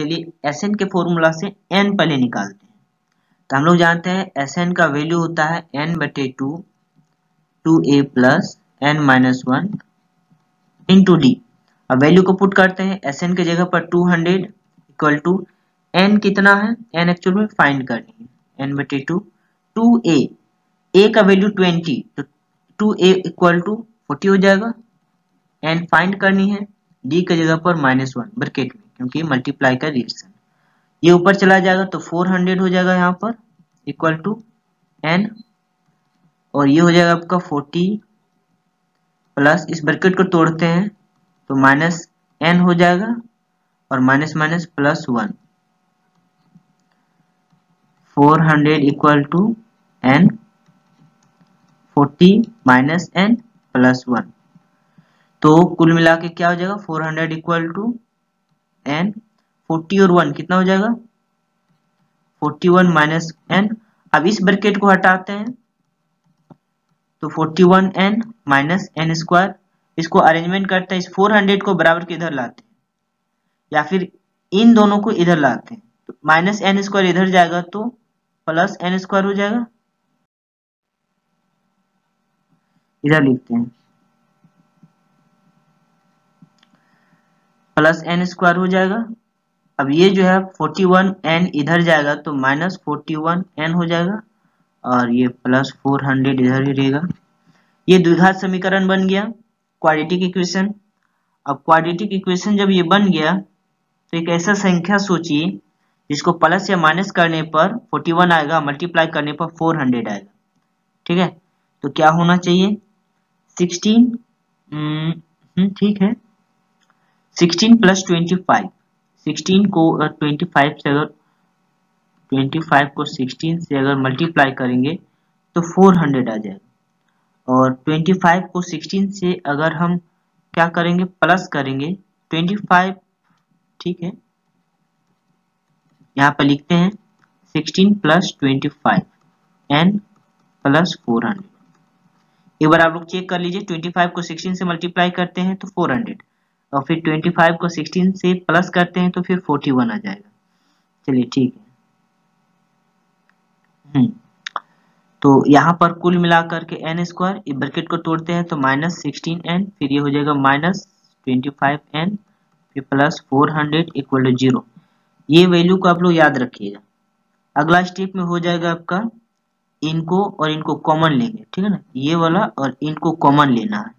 चलिए, एस एन के फॉर्मूला से एन पहले निकालते हैं। तो हम लोग जानते हैं एस एन का वैल्यू होता है एन बटे to, two A plus N minus one into D. अब वैल्यू को पुट करते हैं, एस एन के जगह पर two hundred equal to N कितना है, एन एक्चुअल में फाइंड करनी है, एन बटे टू, टू ए, ए का वैल्यू ट्वेंटी, तो two A equal to forty हो जाएगा। एन फाइंड करनी है, डी के जगह पर माइनस वन ब्रैकेट में, क्योंकि मल्टीप्लाई का रिएक्शन ये ऊपर चला जाएगा तो फोर हंड्रेड हो जाएगा यहाँ पर इक्वल टू एन, और ये हो जाएगा आपका फोर्टी प्लस, इस ब्रैकेट को तोड़ते हैं तो माइनस एन हो जाएगा, और minus minus plus one, four hundred equal to N, forty minus N plus one, तो कुल मिला के क्या हो जाएगा four hundred equal to N, forty और वन कितना हो जाएगा फोर्टी वन माइनस एन। अब इस ब्रैकेट को हटाते हैं तो forty one N minus N square, इसको अरेंजमेंट करते हैं, इस फोर हंड्रेड को बराबर के इधर लाते हैं या फिर इन दोनों को इधर लाते हैं, तो माइनस एन स्क्वायर इधर जाएगा तो प्लस एन स्क्वायर हो जाएगा, इधर लिखते हैं प्लस एन स्क्वायर हो जाएगा। अब ये जो है फोर्टी वन एन इधर जाएगा तो माइनस फोर्टी वन एन हो जाएगा, और ये प्लस फोर हंड्रेड इधर ही रहेगा। ये द्विघात समीकरण बन गया। Quadratic equation. अब क्वाड्रेटिक इक्वेशन जब ये बन गया तो एक ऐसा संख्या सोचिए जिसको प्लस या माइनस करने पर इकतालीस आएगा, मल्टीप्लाई करने पर चार सौ आएगा। ठीक है, तो क्या होना चाहिए सोलह, ठीक है, सोलह प्लस पच्चीस, सोलह को पच्चीस से अगर पच्चीस को सोलह से अगर मल्टीप्लाई करेंगे तो चार सौ आ जाएगा, और पच्चीस को सोलह से अगर हम क्या करेंगे प्लस करेंगे पच्चीस, ठीक है, यहाँ पर लिखते हैं सोलह प्लस पच्चीस एन प्लस चार सौ। एक बार आप लोग चेक कर लीजिए, पच्चीस को सोलह से मल्टीप्लाई करते हैं तो चार सौ, और फिर पच्चीस को सोलह से प्लस करते हैं तो फिर इकतालीस आ जाएगा। चलिए ठीक है, तो यहाँ पर कुल मिलाकर के एन स्क्वायर, इस ब्रैकेट को तोड़ते हैं तो माइनस सिक्सटीन एन, फिर ये हो जाएगा माइनस ट्वेंटी फाइव एन, फिर plus four hundred equal to zero. ये वैल्यू को आप लोग याद रखिएगा। अगला स्टेप में हो जाएगा आपका इनको और इनको कॉमन लेंगे, ठीक है ना, ये वाला और इनको कॉमन लेना है।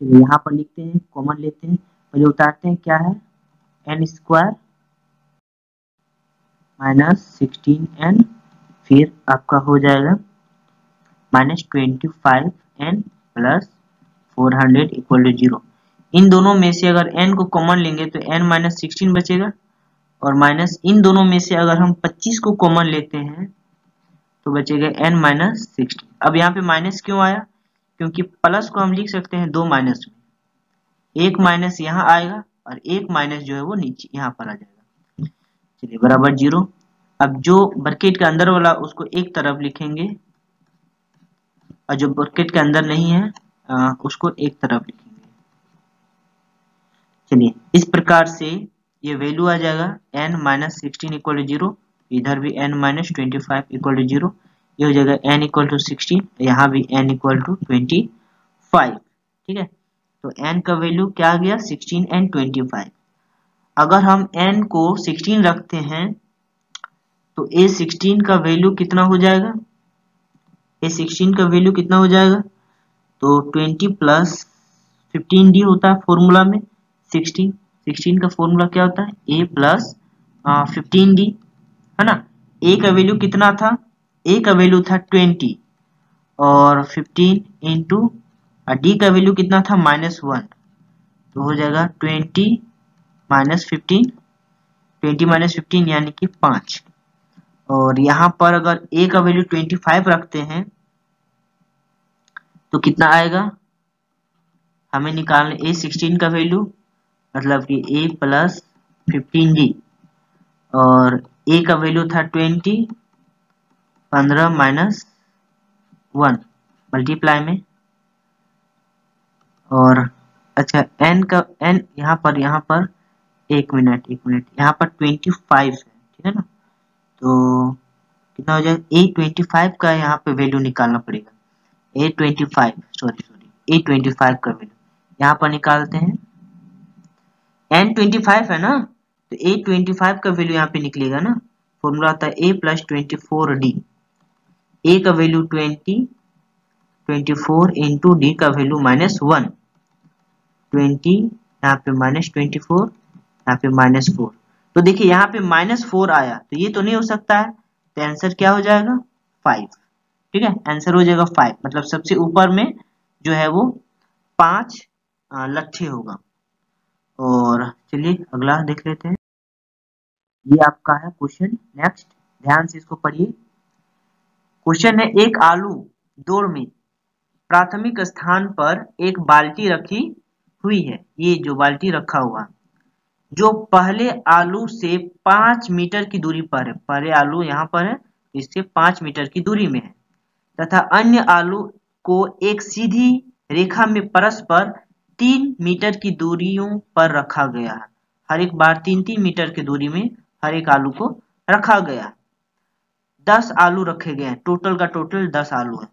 चलिए यहाँ पर लिखते हैं, कॉमन लेते हैं, पहले उतारते हैं, क्या है N square minus sixteen N, फिर आपका हो जाएगा minus twenty five N plus four hundred equal to zero. इन दोनों में से अगर एन को कॉमन लेंगे तो एन माइनस सिक्सटीन बचेगा, और माइनस इन दोनों में से अगर हम पच्चीस को कॉमन लेते हैं तो बचेगा एन माइनस सिक्सटीन। अब यहाँ पे माइनस क्यों आया, क्योंकि प्लस को हम लिख सकते हैं दो माइनस में, एक माइनस यहाँ आएगा और एक माइनस जो है वो नीचे यहाँ पर आ जाएगा। चलिए बराबर जीरो। अब जो ब्रैकेट के अंदर वाला उसको एक तरफ लिखेंगे और जो ब्रैकेट के अंदर नहीं है आ, उसको एक तरफ लिखेंगे। चलिए इस प्रकार से ये वैल्यू आ जाएगा N minus sixteen equal to zero, इधर भी N minus twenty five equal to zero, ये हो जाएगा एन इक्वल टू सिक्सटीन, यहाँ भी N equal to twenty five. ठीक है, तो एन का वैल्यू क्या आ गया सिक्सटीन एंड ट्वेंटी फाइव। अगर हम एन को सिक्सटीन रखते हैं तो ए सिक्सटीन का वैल्यू कितना हो जाएगा, ए सिक्सटीन का वैल्यू कितना हो जाएगा, तो ट्वेंटी प्लस फिफ्टीन डी होता है फॉर्मूला में, सिक्सटीन, सिक्सटीन का फॉर्मूला क्या होता है ए प्लस फिफ्टीन डी, है ना। ए का वैल्यू कितना था, ए का वैल्यू था ट्वेंटी, और फिफ्टीन इंटू डी का वैल्यू कितना था माइनस वन, तो हो जाएगा twenty minus fifteen, twenty minus fifteen यानी कि पाँच। और यहाँ पर अगर ए का वैल्यू पच्चीस रखते हैं तो कितना आएगा, हमें निकालना ए सिक्सटीन का वैल्यू, मतलब कि ए प्लस फिफ्टीन जी, और ए का वैल्यू था ट्वेंटी, पंद्रह माइनस वन मल्टीप्लाई में, और अच्छा एन का एन यहाँ पर यहाँ पर एक मिनट एक मिनट यहाँ पर पच्चीस है, ठीक है ना, तो कितना हो जाएगा ए ट्वेंटी फाइव का यहाँ पे वैल्यू निकालना पड़ेगा, A twenty five sorry sorry A twenty five का वैल्यू यहाँ पर निकालते हैं, एन ट्वेंटी फाइव है ना, तो ए ट्वेंटी फाइव का वैल्यू यहाँ पे निकलेगा ना, फॉर्मूला आता है A plus twenty four D, A का value twenty, twenty four into D का वैल्यू माइनस वन, ट्वेंटी यहाँ पे माइनस ट्वेंटी फोर यहाँ पे माइनस फोर, तो देखिए यहाँ पे माइनस फोर आया तो ये तो नहीं हो सकता है, तो आंसर क्या हो जाएगा फाइव। ठीक है, आंसर हो जाएगा फाइव, मतलब सबसे ऊपर में जो है वो पांच लट्ठे होगा। और चलिए अगला देख लेते हैं, ये आपका है क्वेश्चन नेक्स्ट, ध्यान से इसको पढ़िए। क्वेश्चन है, एक आलू दौड़ में प्राथमिक स्थान पर एक बाल्टी रखी हुई है, ये जो बाल्टी रखा हुआ है जो पहले आलू से पांच मीटर की दूरी पर है, पहले आलू यहाँ पर है इससे पांच मीटर की दूरी में है, तथा अन्य आलू को एक सीधी रेखा में परस्पर तीन मीटर की दूरियों पर रखा गया है, हर एक बार तीन तीन मीटर की दूरी में हर एक आलू को रखा गया है। दस आलू रखे गए हैं, टोटल का टोटल दस आलू है।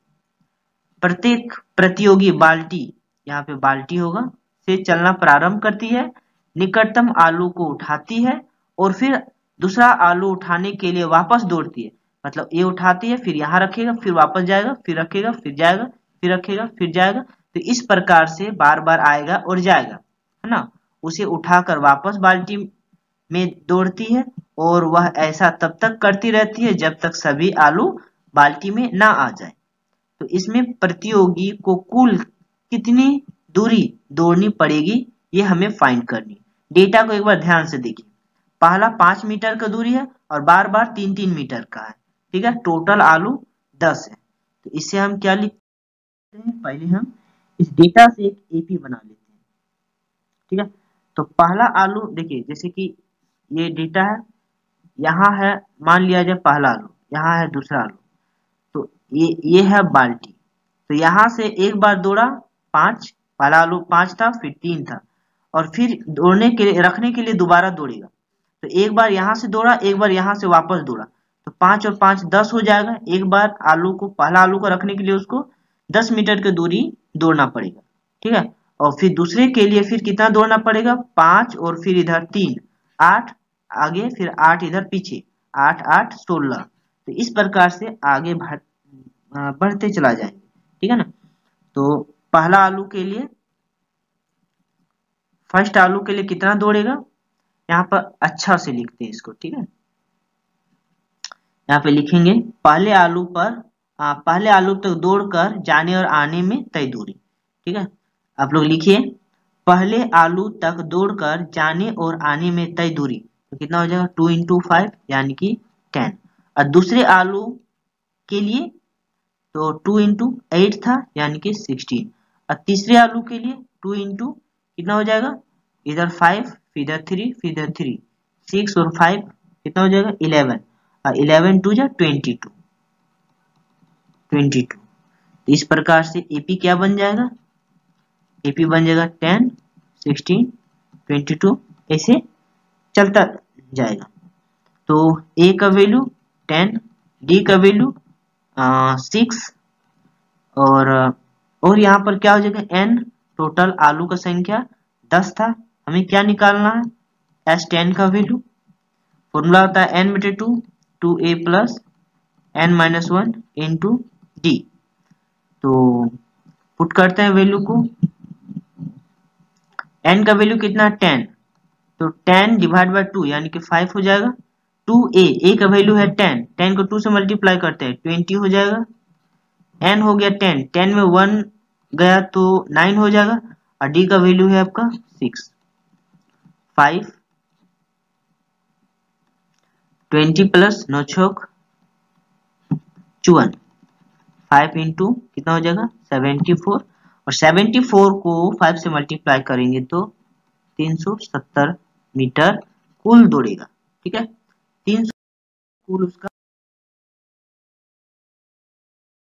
प्रत्येक प्रतियोगी बाल्टी, यहाँ पे बाल्टी होगा, से चलना प्रारंभ करती है, निकटतम आलू को उठाती है और फिर दूसरा आलू उठाने के लिए वापस दौड़ती है, मतलब ये उठाती है फिर यहाँ रखेगा, फिर वापस जाएगा, फिर रखेगा, फिर जाएगा, फिर रखेगा, फिर जाएगा, तो इस प्रकार से बार बार आएगा और जाएगा, है ना। उसे उठाकर वापस बाल्टी में दौड़ती है और वह ऐसा तब तक करती रहती है जब तक सभी आलू बाल्टी में ना आ जाए। तो इसमें प्रतियोगी को कुल कितनी दूरी दौड़नी पड़ेगी ये हमें फाइंड करनी। डेटा को एक बार ध्यान से देखिए, पहला पांच मीटर का दूरी है और बार बार तीन तीन मीटर का है, ठीक है। टोटल आलू दस है। तो इससे हम क्या लिखते हैं, पहले हम इस डेटा से एक एपी बना लेते हैं, ठीक है। तो पहला आलू देखिए, जैसे कि ये डेटा है, यहाँ है, मान लिया जाए पहला आलू, यहाँ है दूसरा आलू, तो ये ये है बाल्टी। तो यहाँ से एक बार दौड़ा पांच, पहला आलू पांच था, फिर तीन था, और फिर दौड़ने के लिए रखने के लिए दोबारा दौड़ेगा। तो एक बार यहाँ से दौड़ा, एक बार यहाँ से वापस दौड़ा, तो पांच और पांच दस हो जाएगा। एक बार आलू को, पहला आलू को रखने के लिए उसको दस मीटर की दूरी दौड़ना पड़ेगा, ठीक है। और फिर दूसरे के लिए फिर कितना दौड़ना पड़ेगा, पांच और फिर इधर तीन, आठ आगे, फिर आठ इधर पीछे, आठ आठ सोलह। तो इस प्रकार से आगे बढ़, बढ़ते चला जाएंगे, ठीक है ना। तो पहला आलू के लिए, फर्स्ट आलू के लिए कितना दौड़ेगा, यहाँ पर अच्छा से लिखते हैं इसको, ठीक है। यहाँ पे लिखेंगे पहले आलू पर आ, पहले आलू तक दौड़कर जाने और आने में तय दूरी, ठीक है। आप लोग लिखिए पहले आलू तक दौड़कर जाने और आने में तय दूरी, तो कितना हो जाएगा टू इंटू फाइव यानी कि टेन। और दूसरे आलू के लिए तो टू इंटू एट था यानी कि सिक्सटीन। और तीसरे आलू के लिए टू इंटू कितना हो जाएगा, इधर फाइव फिर इधर थ्री फिर इधर थ्री, सिक्स और फाइव कितना हो जाएगा इलेवन, और इलेवन टू या ट्वेंटी टू बाईस। तो इस प्रकार से एपी क्या बन जाएगा, एपी बन जाएगा टेन, सिक्सटीन, बाईस, ऐसे चलता जाएगा। तो ए का वैल्यू टेन, डी का वैल्यू सिक्स, और और यहाँ पर क्या हो जाएगा एन। टोटल आलू का संख्या दस था, हमें क्या निकालना है, एस टेन का वैल्यू। फॉर्मूला होता है एन बटे to, two A plus N minus one into D. तो पुट करते हैं वैल्यू को, एन का वैल्यू कितना टेन, तो टेन डिवाइड बाय टू यानी कि फाइव हो जाएगा। टू ए, ए का वैल्यू है टेन, टेन को टू से मल्टीप्लाई करते हैं ट्वेंटी हो जाएगा। एन हो गया टेन, टेन में वन गया तो नाइन हो जाएगा। और डी का वैल्यू है आपका सिक्स, फाइव, ट्वेंटी प्लस नौ छक चौवन, फाइव इंटू कितना हो जाएगा सेवेंटी फोर, और सेवेंटी फोर को फाइव से मल्टीप्लाई करेंगे तो तीन सौ सत्तर मीटर कुल दौड़ेगा, ठीक है। तीन सौ कुल उसका